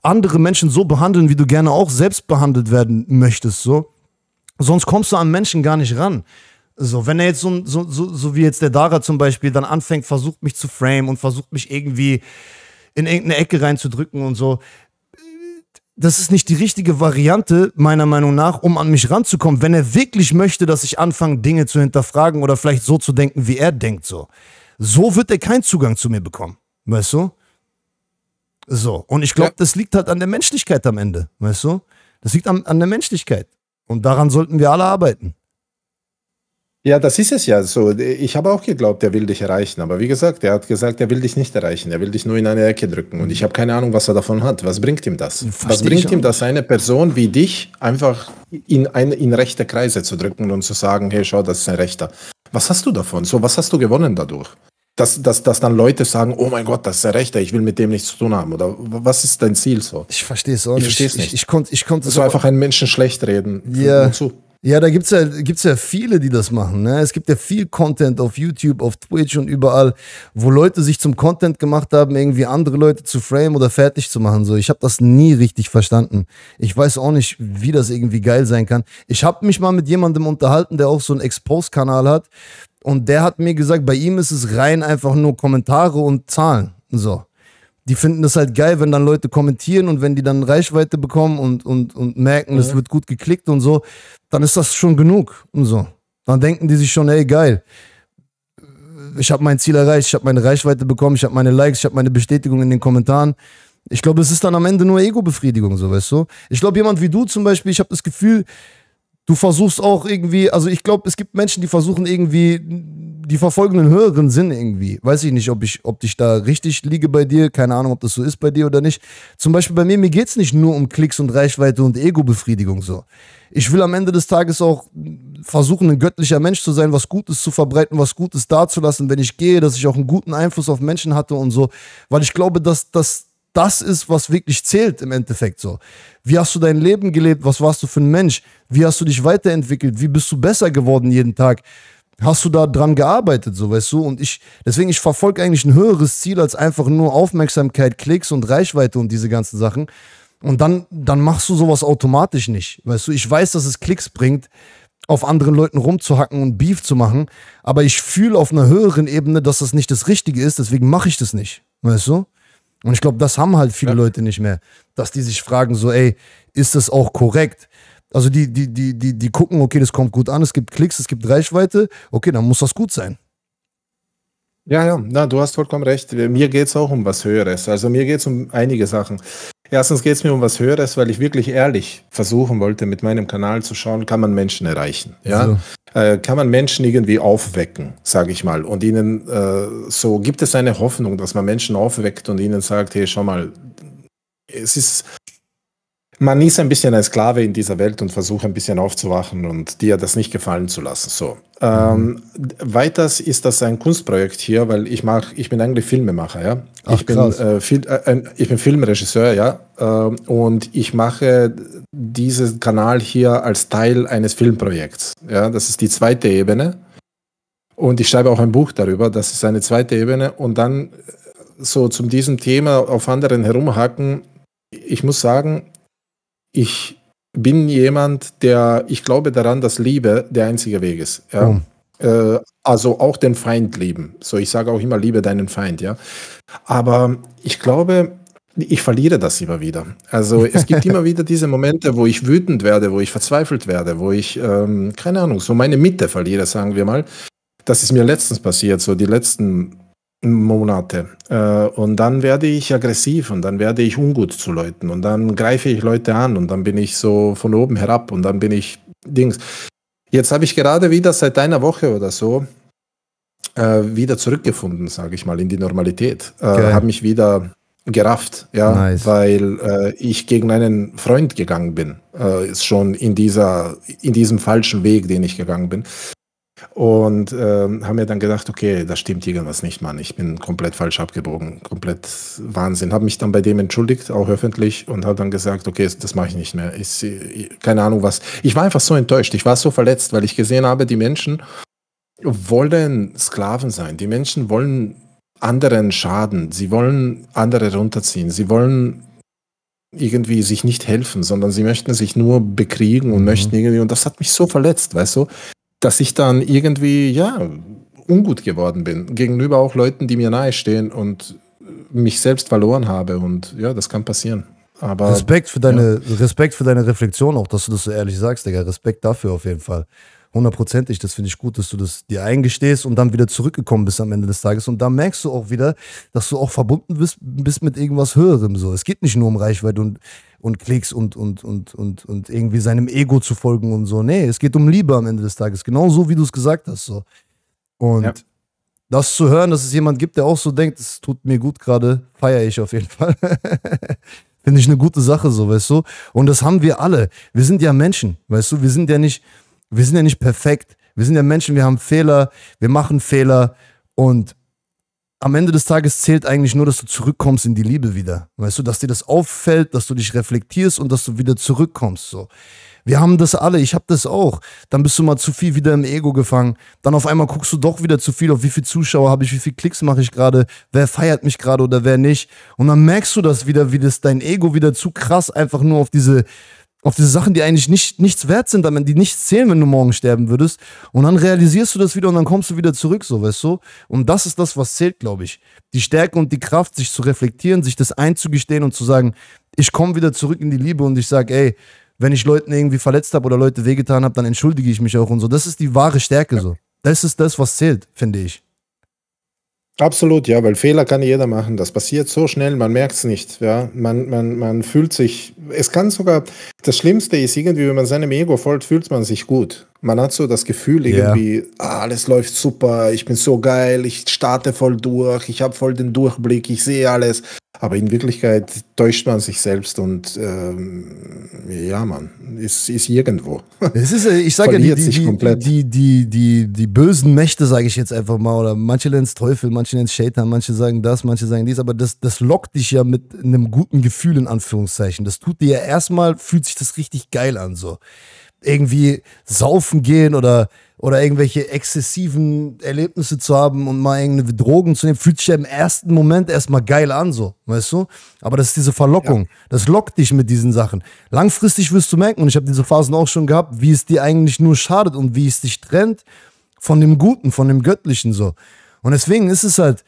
andere Menschen so behandeln, wie du gerne auch selbst behandelt werden möchtest, so. Sonst kommst du an Menschen gar nicht ran. So, wenn er jetzt so, so, so, so wie jetzt der Dara zum Beispiel dann anfängt, versucht mich zu framen und versucht mich irgendwie in irgendeine Ecke reinzudrücken und so. Das ist nicht die richtige Variante, meiner Meinung nach, um an mich ranzukommen, wenn er wirklich möchte, dass ich anfange, Dinge zu hinterfragen oder vielleicht so zu denken, wie er denkt, so. So wird er keinen Zugang zu mir bekommen, weißt du? So, und ich glaube, ja. das liegt halt an der Menschlichkeit am Ende, weißt du? Das liegt an, an der Menschlichkeit. Und daran sollten wir alle arbeiten. Ja, das ist es ja so. Ich habe auch geglaubt, er will dich erreichen. Aber wie gesagt, er hat gesagt, er will dich nicht erreichen. Er will dich nur in eine Ecke drücken. Und ich habe keine Ahnung, was er davon hat. Was bringt ihm das? Verstehe was bringt ihm das, eine Person wie dich einfach in, ein, in rechte Kreise zu drücken und zu sagen, hey, schau, das ist ein Rechter. Was hast du davon? So, was hast du gewonnen dadurch? dass, dass, dass dann Leute sagen, oh mein Gott, das ist der Rechte, ich will mit dem nichts zu tun haben. Oder was ist dein Ziel so? Ich verstehe es auch nicht. Ich verstehe es nicht. Ich, ich konnte ich konnt so einfach einen Menschen schlecht reden. Ja, zu. Ja, da gibt es ja, gibt's ja viele, die das machen. Ne? Es gibt ja viel Content auf YouTube, auf Twitch und überall, wo Leute sich zum Content gemacht haben, irgendwie andere Leute zu framen oder fertig zu machen. So, ich habe das nie richtig verstanden. Ich weiß auch nicht, wie das irgendwie geil sein kann. Ich habe mich mal mit jemandem unterhalten, der auch so einen Expose-Kanal hat. Und der hat mir gesagt, bei ihm ist es rein einfach nur Kommentare und Zahlen. So. Die finden das halt geil, wenn dann Leute kommentieren und wenn die dann Reichweite bekommen und, und, und merken, es wird gut geklickt und so, dann ist das schon genug und so. Dann denken die sich schon, ey, geil. Ich habe mein Ziel erreicht, ich habe meine Reichweite bekommen, ich habe meine Likes, ich habe meine Bestätigung in den Kommentaren. Ich glaube, es ist dann am Ende nur Ego-Befriedigung, so, weißt du? Ich glaube, jemand wie du zum Beispiel, ich habe das Gefühl, du versuchst auch irgendwie, also ich glaube, es gibt Menschen, die versuchen irgendwie, die verfolgen einen höheren Sinn irgendwie. Weiß ich nicht, ob ich, ob ich da richtig liege bei dir, keine Ahnung, ob das so ist bei dir oder nicht. Zum Beispiel bei mir, mir geht es nicht nur um Klicks und Reichweite und Ego-Befriedigung so. Ich will am Ende des Tages auch versuchen, ein göttlicher Mensch zu sein, was Gutes zu verbreiten, was Gutes dazulassen, wenn ich gehe, dass ich auch einen guten Einfluss auf Menschen hatte und so. Weil ich glaube, dass das... Das ist, was wirklich zählt im Endeffekt so. Wie hast du dein Leben gelebt? Was warst du für ein Mensch? Wie hast du dich weiterentwickelt? Wie bist du besser geworden jeden Tag? Hast du da dran gearbeitet, so, weißt du? Und ich, deswegen, ich verfolge eigentlich ein höheres Ziel als einfach nur Aufmerksamkeit, Klicks und Reichweite und diese ganzen Sachen. Und dann, dann machst du sowas automatisch nicht, weißt du? Ich weiß, dass es Klicks bringt, auf anderen Leuten rumzuhacken und Beef zu machen, aber ich fühle auf einer höheren Ebene, dass das nicht das Richtige ist, deswegen mache ich das nicht, weißt du? Und ich glaube, das haben halt viele ja. Leute nicht mehr, dass die sich fragen so, ey, ist das auch korrekt? Also die, die, die, die, die gucken, okay, das kommt gut an, es gibt Klicks, es gibt Reichweite, okay, dann muss das gut sein. Ja, ja, na, du hast vollkommen recht. Mir geht es auch um was Höheres. Also mir geht es um einige Sachen. Erstens geht es mir um was Höheres, weil ich wirklich ehrlich versuchen wollte, mit meinem Kanal zu schauen, kann man Menschen erreichen? Ja. Also. Äh, kann man Menschen irgendwie aufwecken, sage ich mal. Und ihnen äh, so, gibt es eine Hoffnung, dass man Menschen aufweckt und ihnen sagt, hey, schau mal, es ist... Man ist ein bisschen ein Sklave in dieser Welt und versucht ein bisschen aufzuwachen und dir das nicht gefallen zu lassen. So. Mhm. Ähm, weiters ist das ein Kunstprojekt hier, weil ich mach, ich bin eigentlich Filmemacher. Ja? Ach, ich, bin, äh, Fil äh, ich bin Filmregisseur, ja. Ähm, und ich mache diesen Kanal hier als Teil eines Filmprojekts. Ja? Das ist die zweite Ebene. Und ich schreibe auch ein Buch darüber. Das ist eine zweite Ebene. Und dann so zu diesem Thema auf anderen herumhacken. Ich muss sagen, ich bin jemand, der, ich glaube daran, dass Liebe der einzige Weg ist. Ja? Oh. Äh, also auch den Feind lieben. So, ich sage auch immer, liebe deinen Feind. Ja, aber ich glaube, ich verliere das immer wieder. Also es gibt immer wieder diese Momente, wo ich wütend werde, wo ich verzweifelt werde, wo ich, ähm, keine Ahnung, so meine Mitte verliere, sagen wir mal. Das ist mir letztens passiert, so die letzten Monate. Und dann werde ich aggressiv und dann werde ich ungut zu Leuten und dann greife ich Leute an und dann bin ich so von oben herab und dann bin ich Dings. Jetzt habe ich gerade wieder seit einer Woche oder so wieder zurückgefunden, sage ich mal, in die Normalität. Okay. Habe mich wieder gerafft, ja, nice. Weil äh, ich gegen einen Freund gegangen bin. Äh, ist schon in dieser, in diesem falschen Weg, den ich gegangen bin. Und ähm, haben mir dann gedacht, okay, da stimmt irgendwas nicht, Mann. Ich bin komplett falsch abgebogen, komplett Wahnsinn. Habe mich dann bei dem entschuldigt, auch öffentlich, und habe dann gesagt, okay, das mache ich nicht mehr. Ich, ich, keine Ahnung was. Ich war einfach so enttäuscht, ich war so verletzt, weil ich gesehen habe, die Menschen wollen Sklaven sein. Die Menschen wollen anderen schaden, sie wollen andere runterziehen, sie wollen irgendwie sich nicht helfen, sondern sie möchten sich nur bekriegen und mhm. möchten irgendwie, und das hat mich so verletzt, weißt du? Dass ich dann irgendwie, ja, ungut geworden bin. Gegenüber auch Leuten, die mir nahestehen und mich selbst verloren habe. Und ja, das kann passieren. Aber, Respekt für deine, ja. Respekt für deine Reflexion auch, dass du das so ehrlich sagst, Digga. Respekt dafür auf jeden Fall. Hundertprozentig, das finde ich gut, dass du das dir eingestehst und dann wieder zurückgekommen bist am Ende des Tages. Und da merkst du auch wieder, dass du auch verbunden bist, bist mit irgendwas Höherem. So. Es geht nicht nur um Reichweite und, und Klicks und, und, und, und, und irgendwie seinem Ego zu folgen und so. Nee, es geht um Liebe am Ende des Tages. Genau so, wie du es gesagt hast. So. Und ja. Das zu hören, dass es jemand gibt, der auch so denkt, es tut mir gut gerade, feiere ich auf jeden Fall. Finde ich eine gute Sache, so, weißt du. Und das haben wir alle. Wir sind ja Menschen, weißt du. Wir sind ja nicht... Wir sind ja nicht perfekt, wir sind ja Menschen, wir haben Fehler, wir machen Fehler und am Ende des Tages zählt eigentlich nur, dass du zurückkommst in die Liebe wieder. Weißt du, dass dir das auffällt, dass du dich reflektierst und dass du wieder zurückkommst. So. Wir haben das alle, ich habe das auch. Dann bist du mal zu viel wieder im Ego gefangen. Dann auf einmal guckst du doch wieder zu viel auf, wie viele Zuschauer habe ich, wie viele Klicks mache ich gerade, wer feiert mich gerade oder wer nicht. Und dann merkst du das wieder, wie das dein Ego wieder zu krass einfach nur auf diese... auf diese Sachen, die eigentlich nicht, nichts wert sind, die nichts zählen, wenn du morgen sterben würdest. Und dann realisierst du das wieder und dann kommst du wieder zurück, so, weißt du? Und das ist das, was zählt, glaube ich. Die Stärke und die Kraft, sich zu reflektieren, sich das einzugestehen und zu sagen, ich komme wieder zurück in die Liebe und ich sage, ey, wenn ich Leuten irgendwie verletzt habe oder Leute wehgetan habe, dann entschuldige ich mich auch und so. Das ist die wahre Stärke, ja. So. Das ist das, was zählt, finde ich. Absolut, ja, weil Fehler kann jeder machen. Das passiert so schnell, man merkt es nicht. Ja? Man, man, man fühlt sich, es kann sogar, das Schlimmste ist irgendwie, wenn man seinem Ego folgt, fühlt man sich gut. Man hat so das Gefühl irgendwie, yeah. ah, alles läuft super, ich bin so geil, ich starte voll durch, ich habe voll den Durchblick, ich sehe alles. Aber in Wirklichkeit täuscht man sich selbst und ähm, ja, Mann, es ist irgendwo. Es ist, ich sage ja, die, die, die, die, die, die bösen Mächte, sage ich jetzt einfach mal, oder manche nennen es Teufel, manche nennen es Shaitan, manche sagen das, manche sagen dies, aber das, das lockt dich ja mit einem guten Gefühl in Anführungszeichen. Das tut dir ja erstmal, fühlt sich das richtig geil an, so. Irgendwie saufen gehen oder, oder irgendwelche exzessiven Erlebnisse zu haben und mal irgendeine Drogen zu nehmen, fühlt sich ja im ersten Moment erstmal geil an, so, weißt du? Aber das ist diese Verlockung, ja. Das lockt dich mit diesen Sachen. Langfristig wirst du merken, und ich habe diese Phasen auch schon gehabt, wie es dir eigentlich nur schadet und wie es dich trennt von dem Guten, von dem Göttlichen, so. Und deswegen ist es halt,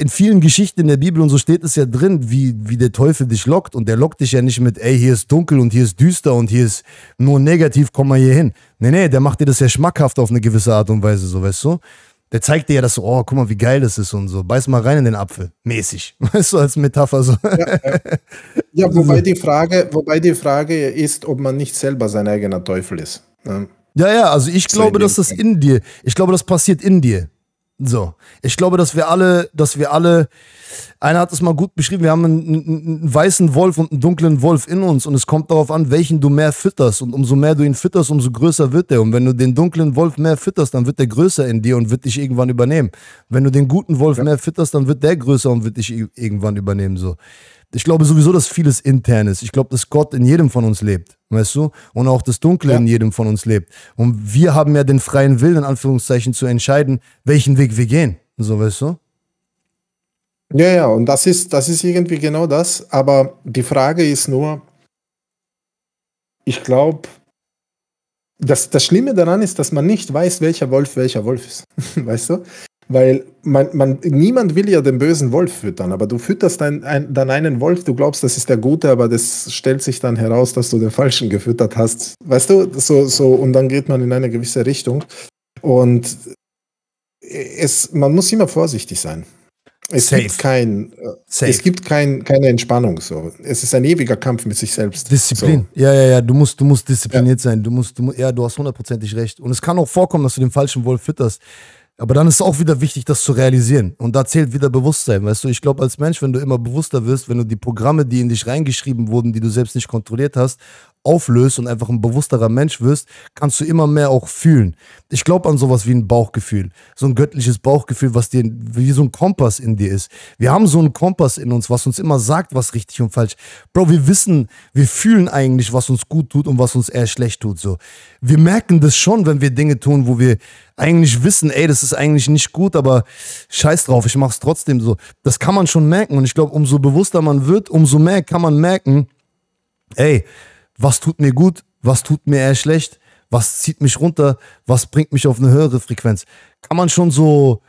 in vielen Geschichten in der Bibel und so steht es ja drin, wie, wie der Teufel dich lockt, und der lockt dich ja nicht mit, ey, hier ist dunkel und hier ist düster und hier ist nur negativ, komm mal hier hin. Nee, nee, der macht dir das ja schmackhaft auf eine gewisse Art und Weise, so, weißt du? Der zeigt dir ja das so, oh, guck mal, wie geil das ist und so, beiß mal rein in den Apfel, mäßig, weißt du, als Metapher so. Ja, ja. ja wobei, die Frage, wobei die Frage ist, ob man nicht selber sein eigener Teufel ist. Ja, ja, ja, also ich glaube, dass das in dir, ich glaube, das passiert in dir. So, ich glaube, dass wir alle, dass wir alle, einer hat es mal gut beschrieben, wir haben einen, einen, einen weißen Wolf und einen dunklen Wolf in uns, und es kommt darauf an, welchen du mehr fütterst, und umso mehr du ihn fütterst, umso größer wird der, und wenn du den dunklen Wolf mehr fütterst, dann wird der größer in dir und wird dich irgendwann übernehmen. Wenn du den guten Wolf ja. mehr fütterst, dann wird der größer und wird dich irgendwann übernehmen, so. Ich glaube sowieso, dass vieles intern ist. Ich glaube, dass Gott in jedem von uns lebt, weißt du? Und auch das Dunkle ja. in jedem von uns lebt. Und wir haben ja den freien Willen, in Anführungszeichen, zu entscheiden, welchen Weg wir gehen. So, weißt du? Ja, ja, und das ist, das ist irgendwie genau das. Aber die Frage ist nur, ich glaube, das, das Schlimme daran ist, dass man nicht weiß, welcher Wolf welcher Wolf ist. Weißt du? Weil man, man, niemand will ja den bösen Wolf füttern, aber du fütterst ein, ein, dann einen Wolf, du glaubst, das ist der Gute, aber das stellt sich dann heraus, dass du den Falschen gefüttert hast. Weißt du, so, so, und dann geht man in eine gewisse Richtung. Und es, man muss immer vorsichtig sein. Es Safe. gibt, kein, Safe. Es gibt kein, keine Entspannung. So. Es ist ein ewiger Kampf mit sich selbst. Disziplin. So. Ja, ja, ja. Du musst, du musst diszipliniert ja. sein. Du musst, du, ja, du hast hundertprozentig recht. Und es kann auch vorkommen, dass du den falschen Wolf fütterst. Aber dann ist es auch wieder wichtig, das zu realisieren. Und da zählt wieder Bewusstsein, weißt du? Ich glaube, als Mensch, wenn du immer bewusster wirst, wenn du die Programme, die in dich reingeschrieben wurden, die du selbst nicht kontrolliert hast, auflöst und einfach ein bewussterer Mensch wirst, kannst du immer mehr auch fühlen. Ich glaube an sowas wie ein Bauchgefühl. So ein göttliches Bauchgefühl, was dir wie so ein Kompass in dir ist. Wir haben so einen Kompass in uns, was uns immer sagt, was richtig und falsch. Bro, wir wissen, wir fühlen eigentlich, was uns gut tut und was uns eher schlecht tut. So. Wir merken das schon, wenn wir Dinge tun, wo wir eigentlich wissen, ey, das ist eigentlich nicht gut, aber scheiß drauf, ich mach's trotzdem so. Das kann man schon merken, und ich glaube, umso bewusster man wird, umso mehr kann man merken, ey, was tut mir gut, was tut mir eher schlecht, was zieht mich runter, was bringt mich auf eine höhere Frequenz. Kann man schon so,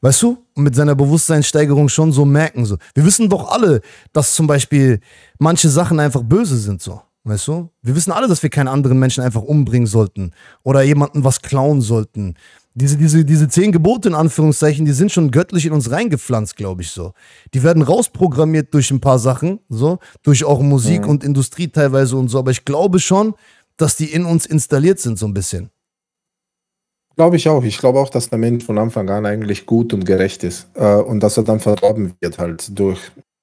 weißt du, mit seiner Bewusstseinssteigerung schon so merken. So. Wir wissen doch alle, dass zum Beispiel manche Sachen einfach böse sind, so. Weißt du? Wir wissen alle, dass wir keinen anderen Menschen einfach umbringen sollten oder jemandem was klauen sollten. Diese, diese, diese zehn Gebote in Anführungszeichen, die sind schon göttlich in uns reingepflanzt, glaube ich, so. Die werden rausprogrammiert durch ein paar Sachen, so, durch auch Musik mhm. und Industrie teilweise und so, aber ich glaube schon, dass die in uns installiert sind, so ein bisschen. Glaube ich auch. Ich glaube auch, dass der Mensch von Anfang an eigentlich gut und gerecht ist äh, und dass er dann verdorben wird halt durch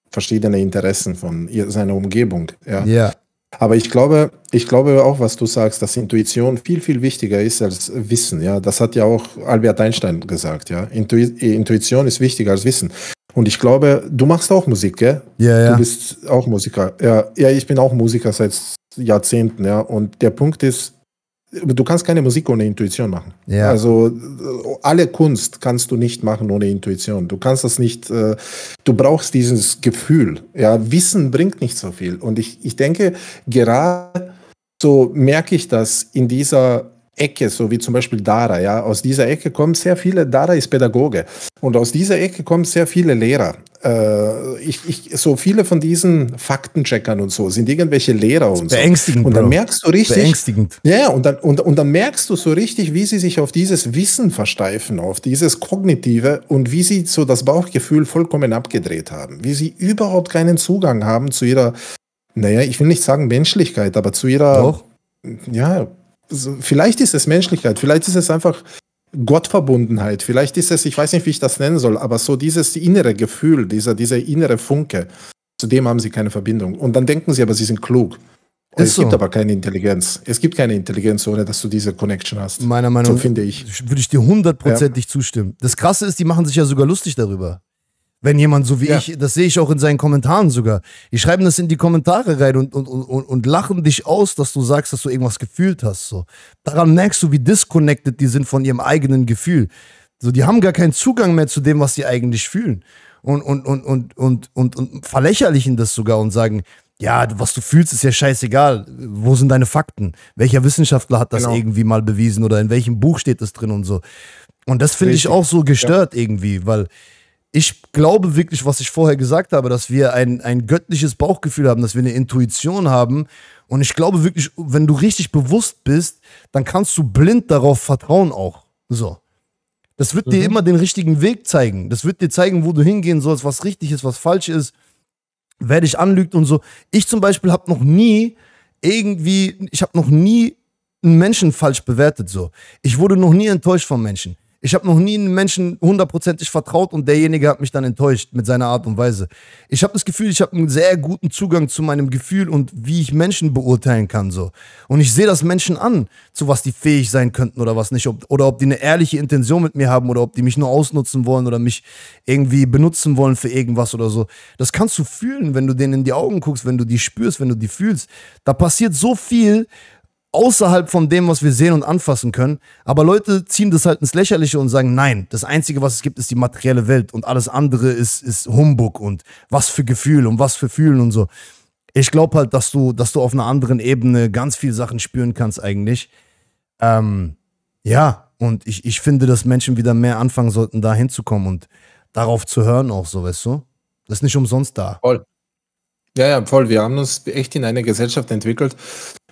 verschiedene Interessen von seiner Umgebung. Ja. Yeah. Aber ich glaube, ich glaube auch, was du sagst, dass Intuition viel, viel wichtiger ist als Wissen. Ja? Das hat ja auch Albert Einstein gesagt. Ja? Intu Intuition ist wichtiger als Wissen. Und ich glaube, du machst auch Musik, gell? Ja, ja. Du bist auch Musiker. Ja, ja, ich bin auch Musiker seit Jahrzehnten. Ja? Und der Punkt ist, du kannst keine Musik ohne Intuition machen. Ja. Also alle Kunst kannst du nicht machen ohne Intuition. Du kannst das nicht, äh, du brauchst dieses Gefühl. Ja, Wissen bringt nicht so viel. Und ich, ich denke, gerade so merke ich das in dieser Ecke, so wie zum Beispiel Dara. Ja, aus dieser Ecke kommen sehr viele, Dara ist Pädagoge. Und aus dieser Ecke kommen sehr viele Lehrer. Äh, ich, ich, so viele von diesen Faktencheckern und so sind irgendwelche Lehrer und so. Beängstigend. Und dann merkst du richtig. Beängstigend. Ja, und dann, und, und dann merkst du so richtig, wie sie sich auf dieses Wissen versteifen, auf dieses Kognitive und wie sie so das Bauchgefühl vollkommen abgedreht haben. Wie sie überhaupt keinen Zugang haben zu ihrer, naja, ich will nicht sagen Menschlichkeit, aber zu ihrer. Doch. Ja, vielleicht ist es Menschlichkeit, vielleicht ist es einfach Gottverbundenheit, vielleicht ist es, ich weiß nicht, wie ich das nennen soll, aber so dieses innere Gefühl, dieser, dieser innere Funke, zu dem haben sie keine Verbindung. Und dann denken sie aber, sie sind klug. Und es so. gibt aber keine Intelligenz. Es gibt keine Intelligenz, ohne dass du diese Connection hast. Meiner Meinung nach, so finde ich. Würde ich dir hundertprozentig ja. zustimmen. Das Krasse ist, die machen sich ja sogar lustig darüber. Wenn jemand so wie ja. ich, das sehe ich auch in seinen Kommentaren sogar, die schreiben das in die Kommentare rein und, und, und, und lachen dich aus, dass du sagst, dass du irgendwas gefühlt hast. So. Daran merkst du, wie disconnected die sind von ihrem eigenen Gefühl. So, die haben gar keinen Zugang mehr zu dem, was sie eigentlich fühlen. Und, und, und, und, und, und, und verlächerlichen das sogar und sagen, ja, was du fühlst, ist ja scheißegal. Wo sind deine Fakten? Welcher Wissenschaftler hat das genau. irgendwie mal bewiesen oder in welchem Buch steht das drin und so. Und das finde ich auch so gestört ja. irgendwie, weil ich glaube wirklich, was ich vorher gesagt habe, dass wir ein, ein göttliches Bauchgefühl haben, dass wir eine Intuition haben. Und ich glaube wirklich, wenn du richtig bewusst bist, dann kannst du blind darauf vertrauen auch. So. Das wird mhm. dir immer den richtigen Weg zeigen. Das wird dir zeigen, wo du hingehen sollst, was richtig ist, was falsch ist, wer dich anlügt und so. Ich zum Beispiel habe noch nie irgendwie, ich habe noch nie einen Menschen falsch bewertet. So. Ich wurde noch nie enttäuscht von Menschen. Ich habe noch nie einem Menschen hundertprozentig vertraut und derjenige hat mich dann enttäuscht mit seiner Art und Weise. Ich habe das Gefühl, ich habe einen sehr guten Zugang zu meinem Gefühl und wie ich Menschen beurteilen kann. So. Und ich sehe das Menschen an, zu was die fähig sein könnten oder was nicht. Ob, oder ob die eine ehrliche Intention mit mir haben oder ob die mich nur ausnutzen wollen oder mich irgendwie benutzen wollen für irgendwas oder so. Das kannst du fühlen, wenn du denen in die Augen guckst, wenn du die spürst, wenn du die fühlst. Da passiert so viel außerhalb von dem, was wir sehen und anfassen können. Aber Leute ziehen das halt ins Lächerliche und sagen, nein, das Einzige, was es gibt, ist die materielle Welt und alles andere ist, ist Humbug und was für Gefühl und was für Fühlen und so. Ich glaube halt, dass du, dass du auf einer anderen Ebene ganz viele Sachen spüren kannst eigentlich. Ähm, ja, und ich, ich finde, dass Menschen wieder mehr anfangen sollten, da hinzukommen und darauf zu hören auch so, weißt du? Das ist nicht umsonst da. Voll. Ja, ja, voll. Wir haben uns echt in eine Gesellschaft entwickelt,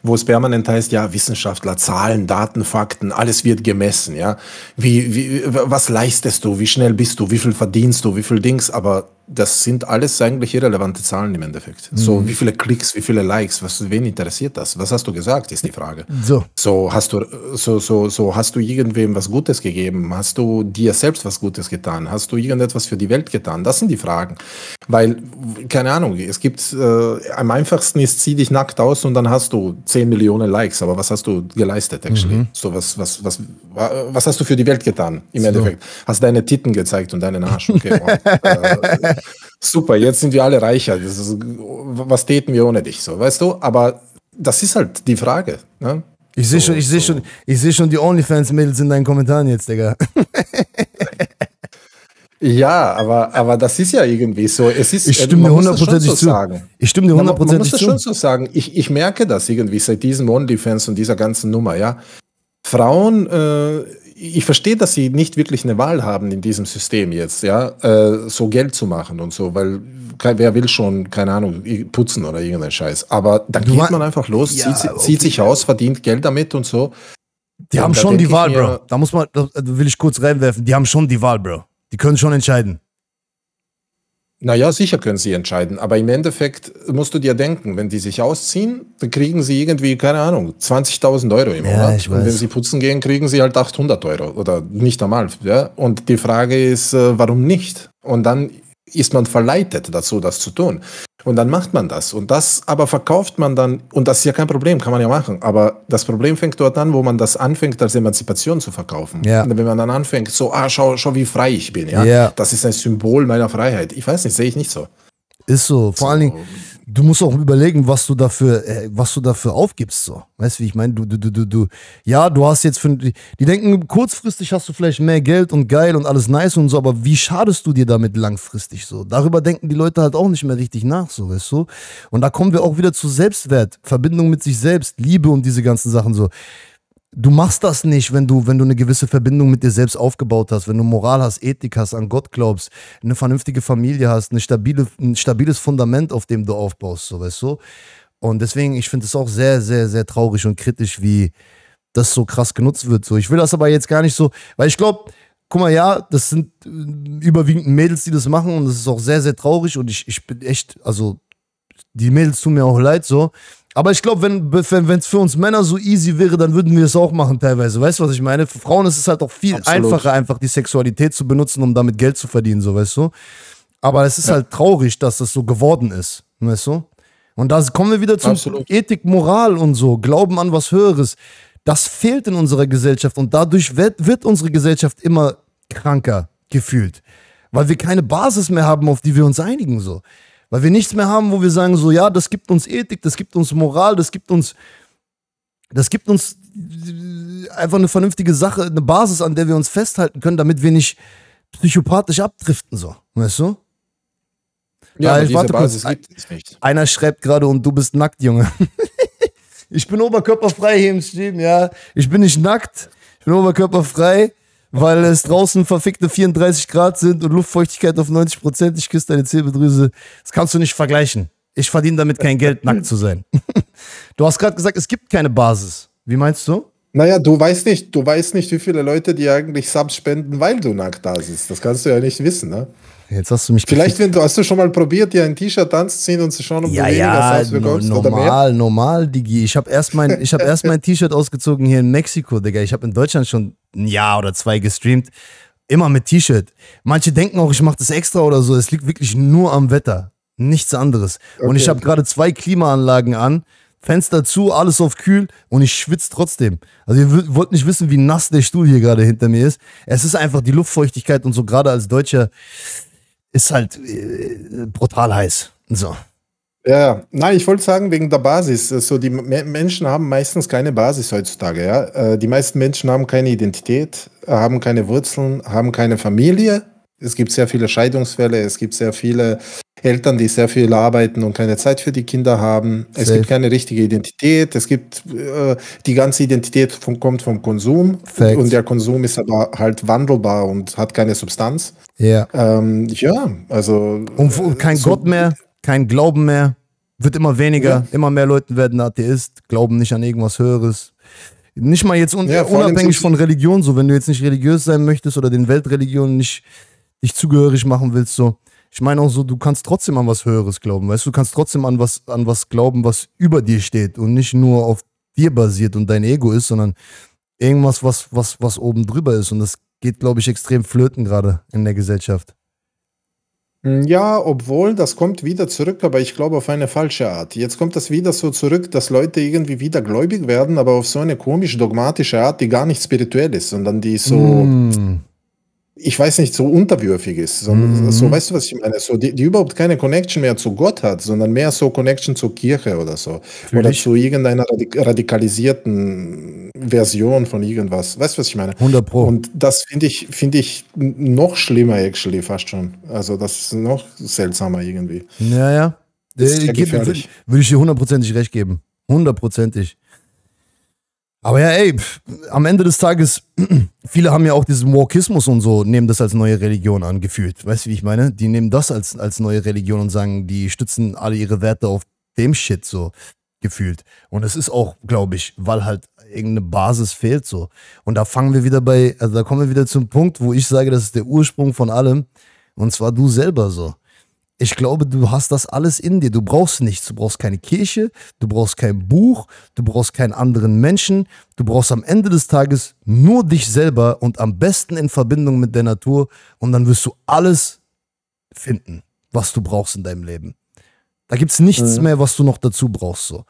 wo es permanent heißt, ja, Wissenschaftler, Zahlen, Daten, Fakten, alles wird gemessen, ja. Wie, wie, was leistest du, wie schnell bist du, wie viel verdienst du, wie viel Dings, aber das sind alles eigentlich irrelevante Zahlen im Endeffekt. Mhm. So, wie viele Klicks, wie viele Likes, was, wen interessiert das? Was hast du gesagt, ist die Frage. So. So, hast du, so, so, so, hast du irgendwem was Gutes gegeben? Hast du dir selbst was Gutes getan? Hast du irgendetwas für die Welt getan? Das sind die Fragen. Weil, keine Ahnung, es gibt, äh, am einfachsten ist, zieh dich nackt aus und dann hast du zehn Millionen Likes, aber was hast du geleistet, actually? Mhm. So, was, was, was, was hast du für die Welt getan, im so. Endeffekt? Hast deine Titten gezeigt und deinen Arsch, okay, wow. äh, Super, jetzt sind wir alle reicher. Das ist, was täten wir ohne dich, so, weißt du? Aber das ist halt die Frage. Ne? Ich sehe so, schon, ich sehe so. schon, ich sehe schon die OnlyFans-Mädels in deinen Kommentaren jetzt, Digga. Ja, aber, aber das ist ja irgendwie so. Es ist, ich stimme dir hundertprozentig zu. Ich stimme dir hundertprozentig zu. Man muss das schon so sagen. Ich, ich merke das irgendwie seit diesem OnlyFans und dieser ganzen Nummer, ja. Frauen, äh, ich verstehe, dass sie nicht wirklich eine Wahl haben in diesem System jetzt, ja, äh, so Geld zu machen und so, weil wer will schon, keine Ahnung, putzen oder irgendeinen Scheiß. Aber dann geht man einfach los, ja, zieht, okay. zieht sich aus, verdient Geld damit und so. Die und haben schon die Wahl, Bro. Da muss man, da will ich kurz reinwerfen, die haben schon die Wahl, Bro. Die können schon entscheiden. Naja, sicher können sie entscheiden, aber im Endeffekt musst du dir denken, wenn die sich ausziehen, dann kriegen sie irgendwie, keine Ahnung, zwanzigtausend Euro im Monat. Ja, ich weiß. Und wenn sie putzen gehen, kriegen sie halt achthundert Euro oder nicht einmal. Ja? Und die Frage ist, warum nicht? Und dann ist man verleitet dazu, das zu tun. Und dann macht man das. Und das aber verkauft man dann, und das ist ja kein Problem, kann man ja machen, aber das Problem fängt dort an, wo man das anfängt, als Emanzipation zu verkaufen. Ja. Und wenn man dann anfängt, so, ah, schau, schau wie frei ich bin. Ja? Ja. Das ist ein Symbol meiner Freiheit. Ich weiß nicht, sehe ich nicht so. Ist so. Vor so. allen Dingen, du musst auch überlegen, was du dafür, äh, was du dafür aufgibst. So. Weißt du, wie ich meine? Du, du, du, du, du. Ja, du hast jetzt, für, die denken, kurzfristig hast du vielleicht mehr Geld und geil und alles nice und so, aber wie schadest du dir damit langfristig so? Darüber denken die Leute halt auch nicht mehr richtig nach, so, weißt du? Und da kommen wir auch wieder zu Selbstwert, Verbindung mit sich selbst, Liebe und diese ganzen Sachen so. Du machst das nicht, wenn du, wenn du eine gewisse Verbindung mit dir selbst aufgebaut hast, wenn du Moral hast, Ethik hast, an Gott glaubst, eine vernünftige Familie hast, eine stabile, ein stabiles Fundament, auf dem du aufbaust, so, weißt du? Und deswegen, ich finde es auch sehr, sehr, sehr traurig und kritisch, wie das so krass genutzt wird. So, ich will das aber jetzt gar nicht so, weil ich glaube, guck mal, ja, das sind überwiegend Mädels, die das machen, und das ist auch sehr, sehr traurig, und ich, ich bin echt, also, die Mädels tun mir auch leid, so. Aber ich glaube, wenn es wenn, für uns Männer so easy wäre, dann würden wir es auch machen teilweise. Weißt du, was ich meine? Für Frauen ist es halt auch viel Absolut. einfacher, einfach die Sexualität zu benutzen, um damit Geld zu verdienen, so, weißt du? Aber es ist ja. halt traurig, dass das so geworden ist, weißt du? Und da kommen wir wieder zu Ethik, Moral und so, Glauben an was Höheres. Das fehlt in unserer Gesellschaft, und dadurch wird, wird unsere Gesellschaft immer kranker gefühlt, weil wir keine Basis mehr haben, auf die wir uns einigen, so. Weil wir nichts mehr haben, wo wir sagen, so, ja, das gibt uns Ethik, das gibt uns Moral, das gibt uns, das gibt uns einfach eine vernünftige Sache, eine Basis, an der wir uns festhalten können, damit wir nicht psychopathisch abdriften, so, weißt du? Ja, ich warte kurz. Gibt es nicht. Einer schreibt gerade, und du bist nackt, Junge. Ich bin oberkörperfrei hier im Stream, ja. Ich bin nicht nackt, ich bin oberkörperfrei. Weil es draußen verfickte vierunddreißig Grad sind und Luftfeuchtigkeit auf neunzig Prozent. Ich küsse deine Zirbeldrüse. Das kannst du nicht vergleichen. Ich verdiene damit kein Geld, nackt zu sein. Du hast gerade gesagt, es gibt keine Basis. Wie meinst du? Naja, du weißt nicht, du weißt nicht, wie viele Leute dir eigentlich Subs spenden, weil du nackt da sitzt. Das kannst du ja nicht wissen, ne? Jetzt hast du mich Vielleicht, wenn du, hast du schon mal probiert, dir ein T-Shirt anzuziehen und zu schauen, ob ja, du weniger Subs bekommst oder mehr? Ja, normal, normal, Digi. Ich habe erst mein, ich hab erst mein T-Shirt ausgezogen hier in Mexiko, Digga. Ich habe in Deutschland schon ein Jahr oder zwei gestreamt. Immer mit T-Shirt. Manche denken auch, ich mache das extra oder so. Es liegt wirklich nur am Wetter. Nichts anderes. Okay, und ich habe okay. gerade zwei Klimaanlagen an. Fenster zu, alles auf kühl, und ich schwitze trotzdem. Also ihr wollt nicht wissen, wie nass der Stuhl hier gerade hinter mir ist. Es ist einfach die Luftfeuchtigkeit, und so gerade als Deutscher ist halt äh, brutal heiß. So. Ja, nein, ich wollte sagen, wegen der Basis. Also die Me Menschen haben meistens keine Basis heutzutage. Ja? Äh, die meisten Menschen haben keine Identität, haben keine Wurzeln, haben keine Familie. Es gibt sehr viele Scheidungsfälle, es gibt sehr viele Eltern, die sehr viel arbeiten und keine Zeit für die Kinder haben. Safe. Es gibt keine richtige Identität. Es gibt äh, die ganze Identität von, kommt vom Konsum. Fact. Und der Konsum ist aber halt wandelbar und hat keine Substanz. Yeah. Ähm, ja, also. Und kein so, Gott mehr, kein Glauben mehr. Wird immer weniger. Ja. Immer mehr Leute werden Atheist, glauben nicht an irgendwas Höheres. Nicht mal jetzt un ja, unabhängig von Religion, so, wenn du jetzt nicht religiös sein möchtest oder den Weltreligionen nicht dich zugehörig machen willst, so. Ich meine auch so, du kannst trotzdem an was Höheres glauben, weißt du, du kannst trotzdem an was, an was glauben, was über dir steht und nicht nur auf dir basiert und dein Ego ist, sondern irgendwas, was, was, was oben drüber ist, und das geht, glaube ich, extrem flöten gerade in der Gesellschaft. Ja, obwohl, das kommt wieder zurück, aber ich glaube auf eine falsche Art. Jetzt kommt das wieder so zurück, dass Leute irgendwie wieder gläubig werden, aber auf so eine komisch dogmatische Art, die gar nicht spirituell ist, sondern die so... Mm. ich weiß nicht, so unterwürfig ist, sondern mhm. so, weißt du, was ich meine, so, die, die überhaupt keine Connection mehr zu Gott hat, sondern mehr so Connection zur Kirche oder so, Natürlich. oder zu irgendeiner radik radikalisierten Version von irgendwas, weißt du, was ich meine? hundert Pro. Und das finde ich, finde ich noch schlimmer, actually, fast schon, also das ist noch seltsamer irgendwie. Ja, ja, äh, würde ich dir hundertprozentig recht geben, hundertprozentig. Aber ja, ey, pf, am Ende des Tages, viele haben ja auch diesen Wokismus und so, nehmen das als neue Religion an, gefühlt. Weißt du, wie ich meine? Die nehmen das als, als neue Religion und sagen, die stützen alle ihre Werte auf dem Shit, so, gefühlt. Und es ist auch, glaube ich, weil halt irgendeine Basis fehlt, so. Und da fangen wir wieder bei, also da kommen wir wieder zum Punkt, wo ich sage, das ist der Ursprung von allem, und zwar du selber, so. Ich glaube, du hast das alles in dir. Du brauchst nichts. Du brauchst keine Kirche, du brauchst kein Buch, du brauchst keinen anderen Menschen. Du brauchst am Ende des Tages nur dich selber und am besten in Verbindung mit der Natur. Und dann wirst du alles finden, was du brauchst in deinem Leben. Da gibt es nichts mhm. mehr, was du noch dazu brauchst, so,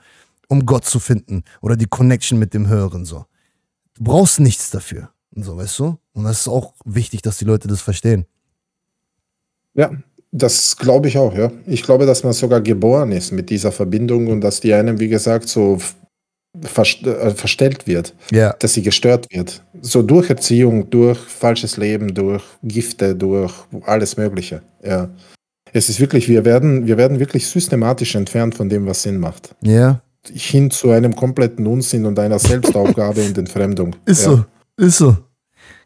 um Gott zu finden oder die Connection mit dem Höheren. So. Du brauchst nichts dafür. Und so, weißt du? Und das ist auch wichtig, dass die Leute das verstehen. Ja, das glaube ich auch, ja. Ich glaube, dass man sogar geboren ist mit dieser Verbindung und dass die einem, wie gesagt, so verst äh, verstellt wird, ja. Dass sie gestört wird. So durch Erziehung, durch falsches Leben, durch Gifte, durch alles Mögliche, ja. Es ist wirklich, wir werden, wir werden wirklich systematisch entfernt von dem, was Sinn macht. Ja. Hin zu einem kompletten Unsinn und einer Selbstaufgabe und Entfremdung. Ist ja. so, ist so.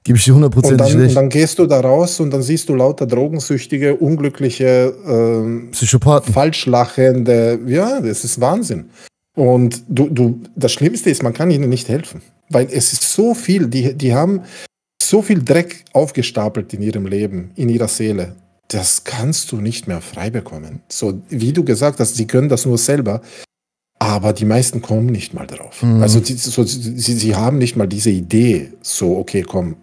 Gebe ich dir hundertprozentig recht. Und dann, dann gehst du da raus und dann siehst du lauter drogensüchtige, unglückliche, ähm, Psychopathen, falschlachende. Ja, das ist Wahnsinn. Und du, du, das Schlimmste ist, man kann ihnen nicht helfen. Weil es ist so viel, die, die haben so viel Dreck aufgestapelt in ihrem Leben, in ihrer Seele. Das kannst du nicht mehr frei bekommen. So, wie du gesagt hast, sie können das nur selber. Aber die meisten kommen nicht mal drauf. Mhm. Also die, so, sie, sie haben nicht mal diese Idee, so, okay, komm,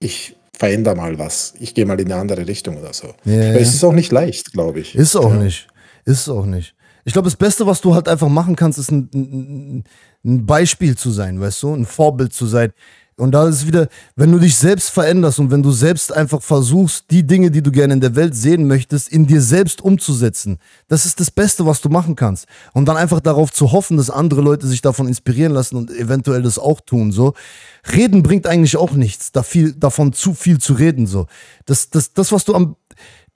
ich verändere mal was. Ich gehe mal in eine andere Richtung oder so. Yeah, Aber ja. es ist auch nicht leicht, glaube ich. Ist auch ja. nicht. Ist auch nicht. Ich glaube, das Beste, was du halt einfach machen kannst, ist ein, ein, ein Beispiel zu sein, weißt du? Ein Vorbild zu sein. Und da ist wieder, wenn du dich selbst veränderst und wenn du selbst einfach versuchst, die Dinge, die du gerne in der Welt sehen möchtest, in dir selbst umzusetzen, das ist das Beste, was du machen kannst. Und dann einfach darauf zu hoffen, dass andere Leute sich davon inspirieren lassen und eventuell das auch tun, so. Reden bringt eigentlich auch nichts, da viel, davon zu viel zu reden, so. Das, das, das was du am,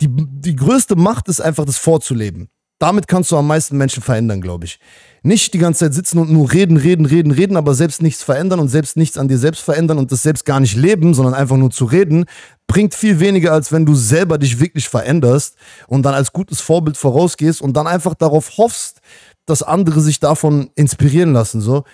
die, die größte Macht ist einfach, das vorzuleben. Damit kannst du am meisten Menschen verändern, glaube ich. Nicht die ganze Zeit sitzen und nur reden, reden, reden, reden, aber selbst nichts verändern und selbst nichts an dir selbst verändern und das selbst gar nicht leben, sondern einfach nur zu reden, bringt viel weniger, als wenn du selber dich wirklich veränderst und dann als gutes Vorbild vorausgehst und dann einfach darauf hoffst, dass andere sich davon inspirieren lassen. So.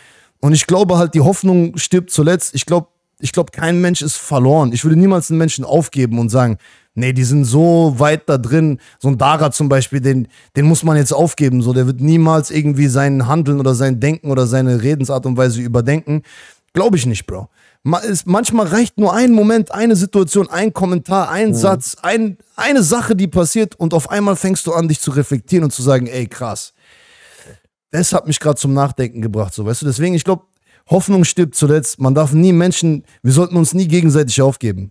Und ich glaube halt, die Hoffnung stirbt zuletzt. Ich glaube, ich glaube, kein Mensch ist verloren. Ich würde niemals einen Menschen aufgeben und sagen, nee, die sind so weit da drin. So ein Dara zum Beispiel, den, den muss man jetzt aufgeben. So, der wird niemals irgendwie sein Handeln oder sein Denken oder seine Redensart und Weise überdenken. Glaube ich nicht, Bro. Manchmal reicht nur ein Moment, eine Situation, ein Kommentar, ein mhm. Satz, ein, eine Sache, die passiert und auf einmal fängst du an, dich zu reflektieren und zu sagen, ey, krass. Das hat mich gerade zum Nachdenken gebracht. So, weißt du, deswegen, ich glaube, Hoffnung stirbt zuletzt. Man darf nie Menschen, wir sollten uns nie gegenseitig aufgeben.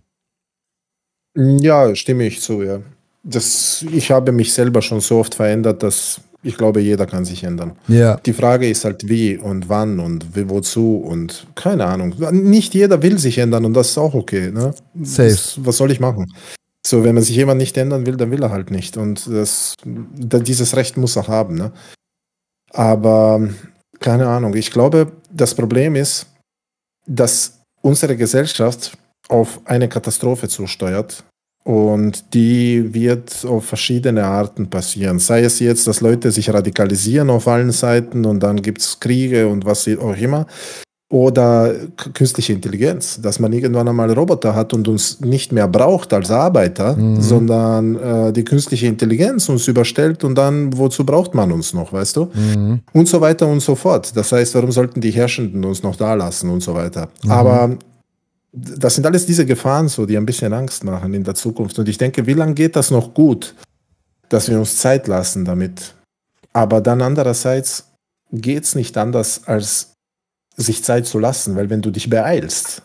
Ja, stimme ich zu, ja. Das, ich habe mich selber schon so oft verändert, dass ich glaube, jeder kann sich ändern. Ja. Die Frage ist halt, wie und wann und wozu und keine Ahnung. Nicht jeder will sich ändern und das ist auch okay. Ne? Safe. Das, was soll ich machen? So, wenn man sich jemand nicht ändern will, dann will er halt nicht. Und das, dieses Recht muss er haben. Ne? Aber keine Ahnung. Ich glaube, das Problem ist, dass unsere Gesellschaft auf eine Katastrophe zusteuert und die wird auf verschiedene Arten passieren. Sei es jetzt, dass Leute sich radikalisieren auf allen Seiten und dann gibt es Kriege und was auch immer. Oder künstliche Intelligenz, dass man irgendwann einmal Roboter hat und uns nicht mehr braucht als Arbeiter, mhm. sondern äh, die künstliche Intelligenz uns überstellt und dann, wozu braucht man uns noch, weißt du? Mhm. Und so weiter und so fort. Das heißt, warum sollten die Herrschenden uns noch da lassen und so weiter. Mhm. Aber das sind alles diese Gefahren, so, die ein bisschen Angst machen in der Zukunft. Und ich denke, wie lange geht das noch gut, dass wir uns Zeit lassen damit? Aber dann andererseits geht es nicht anders, als sich Zeit zu lassen, weil wenn du dich beeilst,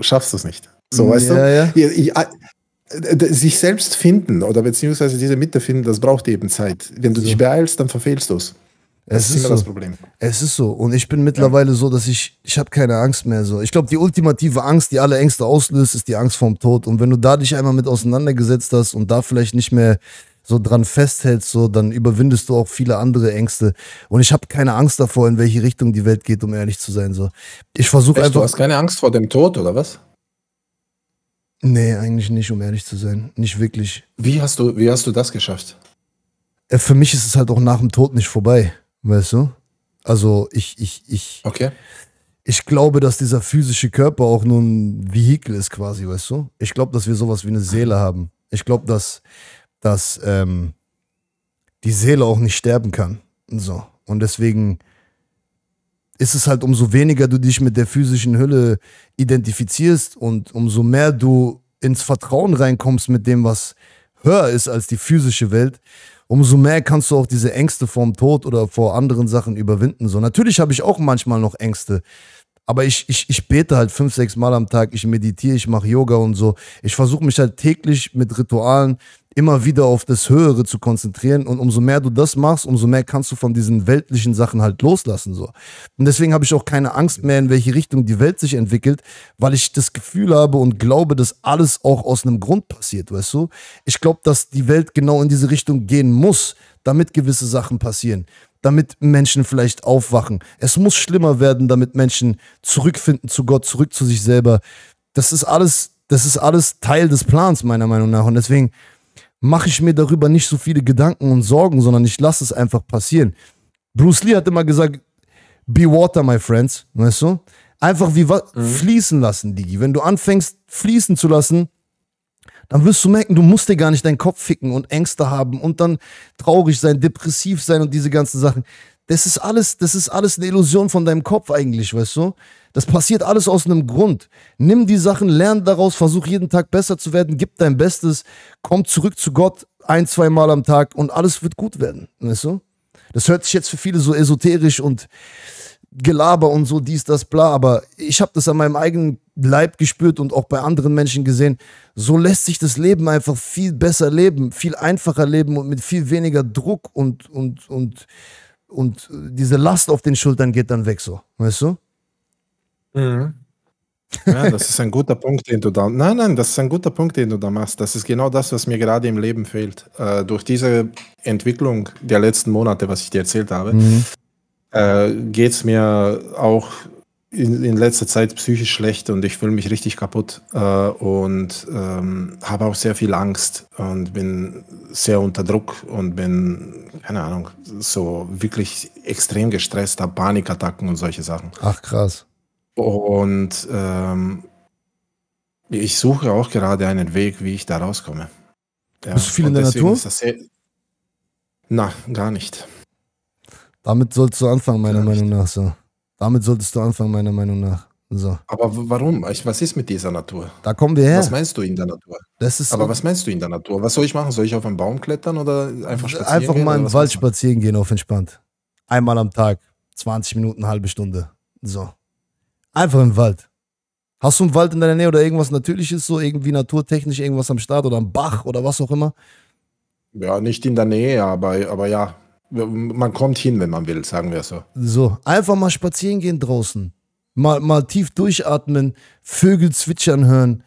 schaffst du es nicht. So, weißt ja, du? Ja. Ich, ich, sich selbst finden oder beziehungsweise diese Mitte finden, das braucht eben Zeit. Wenn du so. dich beeilst, dann verfehlst du es. Das ist immer so. das Problem. Es ist so. Und ich bin mittlerweile ja. so, dass ich, ich habe keine Angst mehr. So. Ich glaube, die ultimative Angst, die alle Ängste auslöst, ist die Angst vorm Tod. Und wenn du da dich einmal mit auseinandergesetzt hast und da vielleicht nicht mehr so dran festhältst, so, dann überwindest du auch viele andere Ängste. Und ich habe keine Angst davor, in welche Richtung die Welt geht, um ehrlich zu sein. So. Ich versuche einfach. Du hast keine Angst vor dem Tod, oder was? Nee, eigentlich nicht, um ehrlich zu sein. Nicht wirklich. Wie hast du, wie hast du das geschafft? Für mich ist es halt auch nach dem Tod nicht vorbei, weißt du? Also ich, ich, ich. Okay. Ich glaube, dass dieser physische Körper auch nur ein Vehikel ist quasi, weißt du? Ich glaube, dass wir sowas wie eine Seele haben. Ich glaube, dass dass ähm, die Seele auch nicht sterben kann. So. Und deswegen ist es halt, umso weniger du dich mit der physischen Hülle identifizierst und umso mehr du ins Vertrauen reinkommst mit dem, was, höher ist als die physische Welt, umso mehr kannst du auch diese Ängste vorm Tod oder vor anderen Sachen überwinden. So, natürlich habe ich auch manchmal noch Ängste, aber ich, ich, ich bete halt fünf, sechs Mal am Tag, ich meditiere, ich mache Yoga und so. Ich versuche mich halt täglich mit Ritualen immer wieder auf das Höhere zu konzentrieren, und umso mehr du das machst, umso mehr kannst du von diesen weltlichen Sachen halt loslassen. So. Und deswegen habe ich auch keine Angst mehr, in welche Richtung die Welt sich entwickelt, weil ich das Gefühl habe und glaube, dass alles auch aus einem Grund passiert, weißt du? Ich glaube, dass die Welt genau in diese Richtung gehen muss, damit gewisse Sachen passieren, damit Menschen vielleicht aufwachen. Es muss schlimmer werden, damit Menschen zurückfinden zu Gott, zurück zu sich selber. Das ist alles, das ist alles Teil des Plans, meiner Meinung nach. Und deswegen mache ich mir darüber nicht so viele Gedanken und Sorgen, sondern ich lasse es einfach passieren. Bruce Lee hat immer gesagt, be water, my friends, weißt du? Einfach wie was, mhm. fließen lassen, Digi. Wenn du anfängst, fließen zu lassen, dann wirst du merken, du musst dir gar nicht deinen Kopf ficken und Ängste haben und dann traurig sein, depressiv sein und diese ganzen Sachen. Das ist alles, das ist alles eine Illusion von deinem Kopf eigentlich, weißt du? Das passiert alles aus einem Grund. Nimm die Sachen, lern daraus, versuch jeden Tag besser zu werden, gib dein Bestes, komm zurück zu Gott ein, zwei Mal am Tag und alles wird gut werden, weißt du? Das hört sich jetzt für viele so esoterisch und Gelaber und so, dies, das, bla, aber ich habe das an meinem eigenen Leib gespürt und auch bei anderen Menschen gesehen. So lässt sich das Leben einfach viel besser leben, viel einfacher leben und mit viel weniger Druck und, und, und, und diese Last auf den Schultern geht dann weg, so, weißt du? Mhm. Ja, das ist ein guter Punkt, den du da... Nein, nein, das ist ein guter Punkt, den du da machst. Das ist genau das, was mir gerade im Leben fehlt. Äh, durch diese Entwicklung der letzten Monate, was ich dir erzählt habe, mhm. äh, geht es mir auch in, in letzter Zeit psychisch schlecht und ich fühle mich richtig kaputt äh, und ähm, habe auch sehr viel Angst und bin sehr unter Druck und bin, keine Ahnung, so wirklich extrem gestresst, habe Panikattacken und solche Sachen. Ach, krass. Und ähm, ich suche auch gerade einen Weg, wie ich da rauskomme. Ja, bist du viel in der Natur? Na, gar nicht. Damit solltest du anfangen, meiner Meinung nach. So. Damit solltest du anfangen, meiner Meinung nach. So. Aber warum? Was ist mit dieser Natur? Da kommen wir her. Was meinst du in der Natur? Das ist Aber was meinst du in der Natur? Was soll ich machen? Soll ich auf einen Baum klettern oder einfach spazieren Einfach gehen, mal im Wald spazieren gehen, auf entspannt. Einmal am Tag. zwanzig Minuten, eine halbe Stunde. So. Einfach im Wald. Hast du einen Wald in deiner Nähe oder irgendwas Natürliches, so irgendwie naturtechnisch irgendwas am Start oder am Bach oder was auch immer? Ja, nicht in der Nähe, aber, aber ja. Man kommt hin, wenn man will, sagen wir so. So, einfach mal spazieren gehen draußen. Mal, mal tief durchatmen, Vögel zwitschern hören.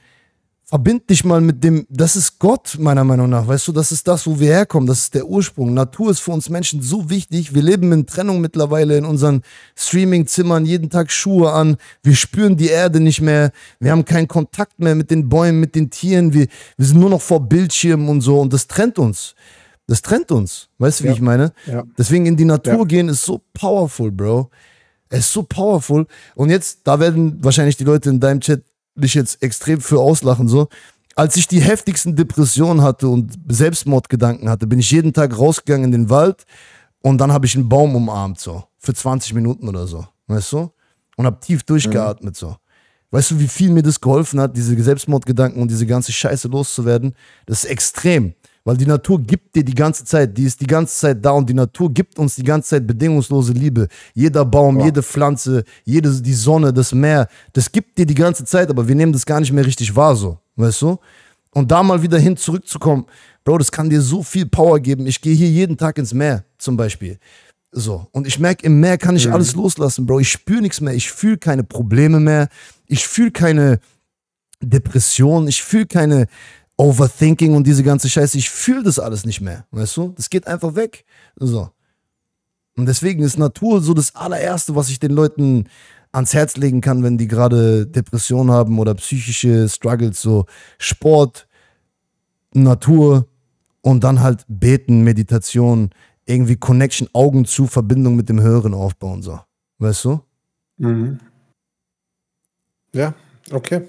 Verbind dich mal mit dem, das ist Gott, meiner Meinung nach, weißt du, das ist das, wo wir herkommen, das ist der Ursprung. Natur ist für uns Menschen so wichtig, wir leben in Trennung mittlerweile in unseren Streaming-Zimmern, jeden Tag Schuhe an, wir spüren die Erde nicht mehr, wir haben keinen Kontakt mehr mit den Bäumen, mit den Tieren, wir, wir sind nur noch vor Bildschirmen und so und das trennt uns. Das trennt uns, weißt du, wie ja. ich meine? Ja. Deswegen in die Natur ja. gehen ist so powerful, Bro. Es ist so powerful und jetzt, da werden wahrscheinlich die Leute in deinem Chat mich jetzt extrem für auslachen, so. Als ich die heftigsten Depressionen hatte und Selbstmordgedanken hatte, bin ich jeden Tag rausgegangen in den Wald und dann habe ich einen Baum umarmt, so. Für zwanzig Minuten oder so, weißt du? Und habe tief durchgeatmet, so. Weißt du, wie viel mir das geholfen hat, diese Selbstmordgedanken und diese ganze Scheiße loszuwerden? Das ist extrem, weil die Natur gibt dir die ganze Zeit, die ist die ganze Zeit da und die Natur gibt uns die ganze Zeit bedingungslose Liebe. Jeder Baum, wow. jede Pflanze, jede, die Sonne, das Meer, das gibt dir die ganze Zeit, aber wir nehmen das gar nicht mehr richtig wahr, so, weißt du? Und da mal wieder hin zurückzukommen, Bro, das kann dir so viel Power geben. Ich gehe hier jeden Tag ins Meer, zum Beispiel. So, und ich merke, im Meer kann ich mhm. alles loslassen, Bro. Ich spüre nichts mehr, ich fühle keine Probleme mehr, ich fühle keine Depression, ich fühle keine Overthinking und diese ganze Scheiße, ich fühle das alles nicht mehr, weißt du? Das geht einfach weg. So. Und deswegen ist Natur so das allererste, was ich den Leuten ans Herz legen kann, wenn die gerade Depressionen haben oder psychische Struggles, so Sport, Natur und dann halt Beten, Meditation, irgendwie Connection, Augen zu, Verbindung mit dem Höheren aufbauen, so. Weißt du? Mhm. Ja, okay.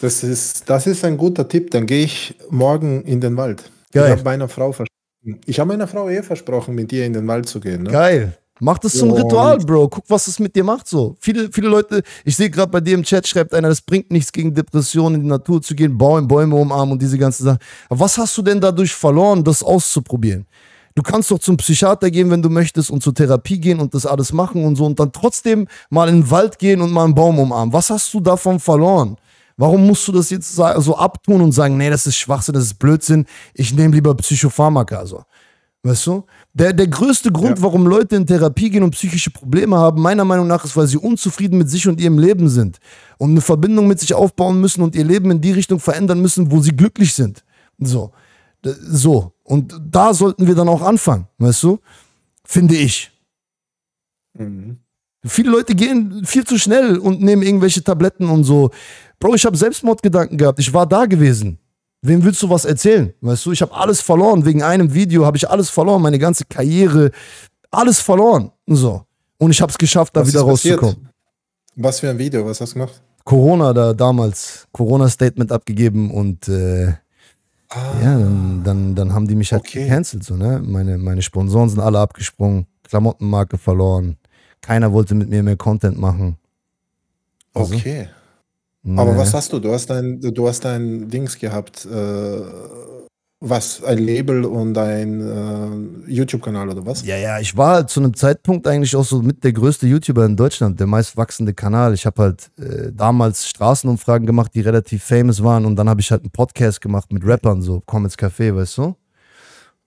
Das ist, das ist ein guter Tipp, dann gehe ich morgen in den Wald. Geil. Ich habe meiner Frau versprochen. Ich habe meiner Frau eh versprochen, mit dir in den Wald zu gehen. Ne? Geil. Mach das zum und Ritual, Bro. Guck, was das mit dir macht so. Viele, viele Leute, ich sehe gerade bei dir im Chat, schreibt einer, das bringt nichts gegen Depressionen, in die Natur zu gehen, Bäume, Bäume umarmen und diese ganzen Sachen. Aber was hast du denn dadurch verloren, das auszuprobieren? Du kannst doch zum Psychiater gehen, wenn du möchtest, und zur Therapie gehen und das alles machen und so und dann trotzdem mal in den Wald gehen und mal einen Baum umarmen. Was hast du davon verloren? Warum musst du das jetzt so abtun und sagen, nee, das ist Schwachsinn, das ist Blödsinn, ich nehme lieber Psychopharmaka, also. Weißt du? Der, der größte Grund, ja. warum Leute in Therapie gehen und psychische Probleme haben, meiner Meinung nach, ist, weil sie unzufrieden mit sich und ihrem Leben sind und eine Verbindung mit sich aufbauen müssen und ihr Leben in die Richtung verändern müssen, wo sie glücklich sind. So. So. Und da sollten wir dann auch anfangen, weißt du? Finde ich. Mhm. Viele Leute gehen viel zu schnell und nehmen irgendwelche Tabletten und so. Bro, ich habe Selbstmordgedanken gehabt. Ich war da gewesen. Wem willst du was erzählen? Weißt du, ich habe alles verloren. Wegen einem Video habe ich alles verloren. Meine ganze Karriere. Alles verloren. So. Und ich habe es geschafft, da was wieder rauszukommen. Passiert? Was für ein Video? Was hast du gemacht? Corona da damals. Corona-Statement abgegeben und... Äh, Ah. Ja, dann, dann, dann haben die mich halt okay. gecancelt, so, ne? Meine, meine Sponsoren sind alle abgesprungen, Klamottenmarke verloren, keiner wollte mit mir mehr Content machen. Also, okay. Ne. Aber was hast du? Du hast dein, du hast dein Dings gehabt, äh, was, ein Label und ein äh, YouTube-Kanal oder was? Ja, ja, ich war halt zu einem Zeitpunkt eigentlich auch so mit der größte YouTuber in Deutschland, der meistwachsende Kanal. Ich habe halt äh, damals Straßenumfragen gemacht, die relativ famous waren, und dann habe ich halt einen Podcast gemacht mit Rappern, so komm ins Café, weißt du?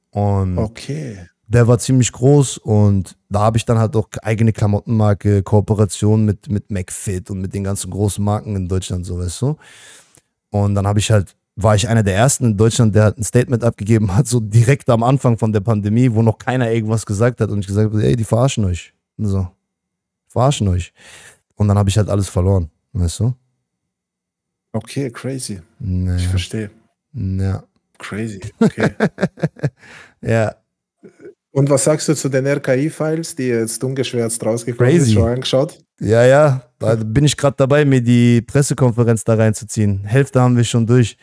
Und okay. der war ziemlich groß, und da habe ich dann halt auch eigene Klamottenmarke, Kooperation mit, mit McFit und mit den ganzen großen Marken in Deutschland, so, weißt du? Und dann habe ich halt war ich einer der Ersten in Deutschland, der halt ein Statement abgegeben hat, so direkt am Anfang von der Pandemie, wo noch keiner irgendwas gesagt hat, und ich gesagt habe, ey, die verarschen euch. Und so, verarschen euch. Und dann habe ich halt alles verloren, weißt du? Okay, crazy. Naja. Ich verstehe. Ja. Crazy, okay. Ja. Und was sagst du zu den R K I-Files, die jetzt ungeschwärzt rausgekommen crazy. Ist, schon angeschaut? Ja, ja, da bin ich gerade dabei, mir die Pressekonferenz da reinzuziehen. Hälfte haben wir schon durch.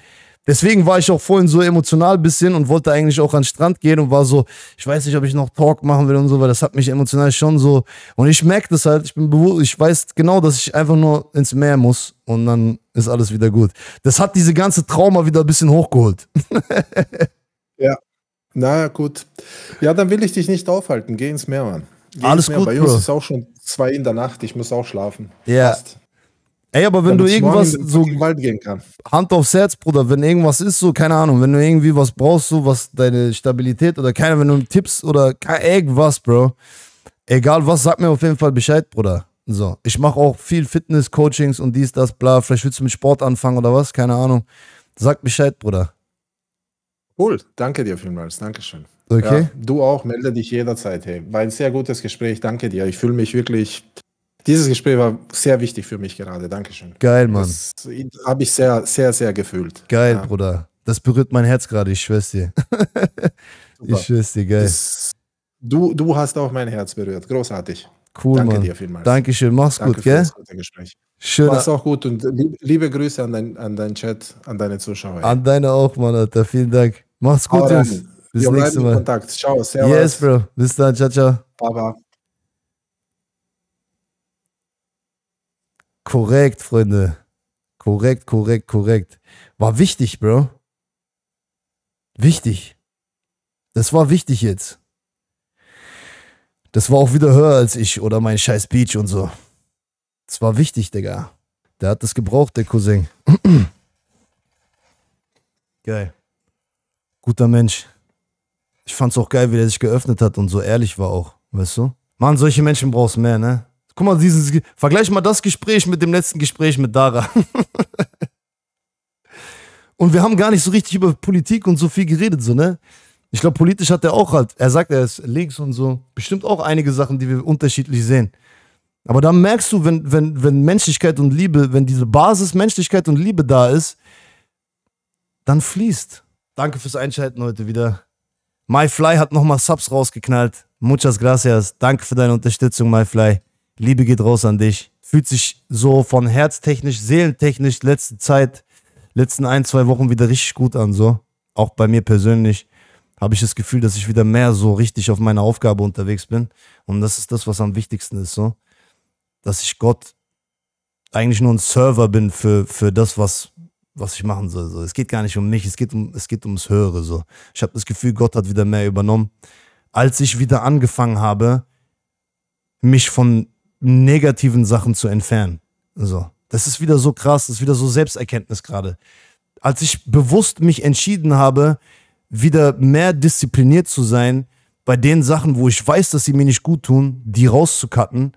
Deswegen war ich auch vorhin so emotional ein bisschen und wollte eigentlich auch an den Strand gehen und war so, ich weiß nicht, ob ich noch Talk machen will und so, weil das hat mich emotional schon so. Und ich merke das halt, ich bin bewusst, ich weiß genau, dass ich einfach nur ins Meer muss und dann ist alles wieder gut. Das hat diese ganze Trauma wieder ein bisschen hochgeholt. Ja, na gut. Ja, dann will ich dich nicht aufhalten. Geh ins Meer, Mann. Geh Alles gut, bei uns Bro. Ist auch schon zwei in der Nacht, ich muss auch schlafen. Ja. Fast. Ey, aber wenn Damit du irgendwas so Wald gehen kann. Hand aufs Herz, Bruder, wenn irgendwas ist, so, keine Ahnung, wenn du irgendwie was brauchst, so was deine Stabilität oder keine, wenn du Tipps oder irgendwas, Bro, egal was, sag mir auf jeden Fall Bescheid, Bruder. So, ich mache auch viel Fitness, Coachings und dies, das, bla, vielleicht willst du mit Sport anfangen oder was, keine Ahnung. Sag Bescheid, Bruder. Cool, danke dir vielmals, dankeschön. Okay. Ja, du auch, melde dich jederzeit. Hey, war ein sehr gutes Gespräch, danke dir. Ich fühle mich wirklich, dieses Gespräch war sehr wichtig für mich gerade, dankeschön. Geil, Mann. Das habe ich sehr, sehr, sehr gefühlt. Geil, ja. Bruder. Das berührt mein Herz gerade, ich schwör's dir. Ich schwör's dir, geil. Das, du, du hast auch mein Herz berührt, großartig. Cool, danke Mann. Dir vielmals. Dankeschön, mach's danke gut, gell? Das gute Gespräch. Schön. Mach's auch gut und liebe Grüße an deinen an dein Chat, an deine Zuschauer. An deine auch, Mann, Alter, vielen Dank. Mach's gut, Jungs. Bis Wir nächstes Mal. In Kontakt. Ciao, servus. Yes, Bro. Bis dann. Ciao, ciao. Baba. Korrekt, Freunde. Korrekt, korrekt, korrekt. War wichtig, Bro. Wichtig. Das war wichtig jetzt. Das war auch wieder höher als ich oder mein scheiß Beach und so. Das war wichtig, Digga. Der hat das gebraucht, der Cousin. Geil. Guter Mensch. Ich fand's auch geil, wie der sich geöffnet hat und so ehrlich war auch, weißt du? Mann, solche Menschen brauchst du mehr, ne? Guck mal, dieses Ge vergleich mal das Gespräch mit dem letzten Gespräch mit Dara. Und wir haben gar nicht so richtig über Politik und so viel geredet, so, ne? Ich glaube, politisch hat er auch halt, er sagt, er ist links und so, bestimmt auch einige Sachen, die wir unterschiedlich sehen. Aber dann merkst du, wenn, wenn, wenn Menschlichkeit und Liebe, wenn diese Basis Menschlichkeit und Liebe da ist, dann fließt. Danke fürs Einschalten heute wieder. MyFly hat nochmal Subs rausgeknallt. Muchas gracias. Danke für deine Unterstützung, MyFly. Liebe geht raus an dich. Fühlt sich so von herztechnisch, seelentechnisch letzte Zeit, letzten ein, zwei Wochen wieder richtig gut an, so. Auch bei mir persönlich. habe ich das Gefühl, dass ich wieder mehr so richtig auf meine Aufgabe unterwegs bin. Und das ist das, was am wichtigsten ist, so. Dass ich Gott eigentlich nur ein Server bin für, für das, was, was ich machen soll. So. Es geht gar nicht um mich, es geht, um, es geht ums Höhere. So. Ich habe das Gefühl, Gott hat wieder mehr übernommen. Als ich wieder angefangen habe, mich von negativen Sachen zu entfernen. So. Das ist wieder so krass, das ist wieder so Selbsterkenntnis gerade. Als ich bewusst mich entschieden habe, wieder mehr diszipliniert zu sein, bei den Sachen, wo ich weiß, dass sie mir nicht gut tun, die rauszucutten,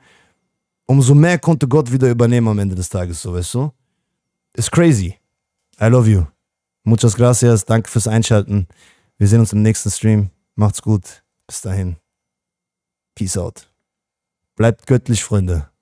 umso mehr konnte Gott wieder übernehmen am Ende des Tages, so, weißt du? Ist crazy. I love you. Muchas gracias. Danke fürs Einschalten. Wir sehen uns im nächsten Stream. Macht's gut. Bis dahin. Peace out. Bleibt göttlich, Freunde.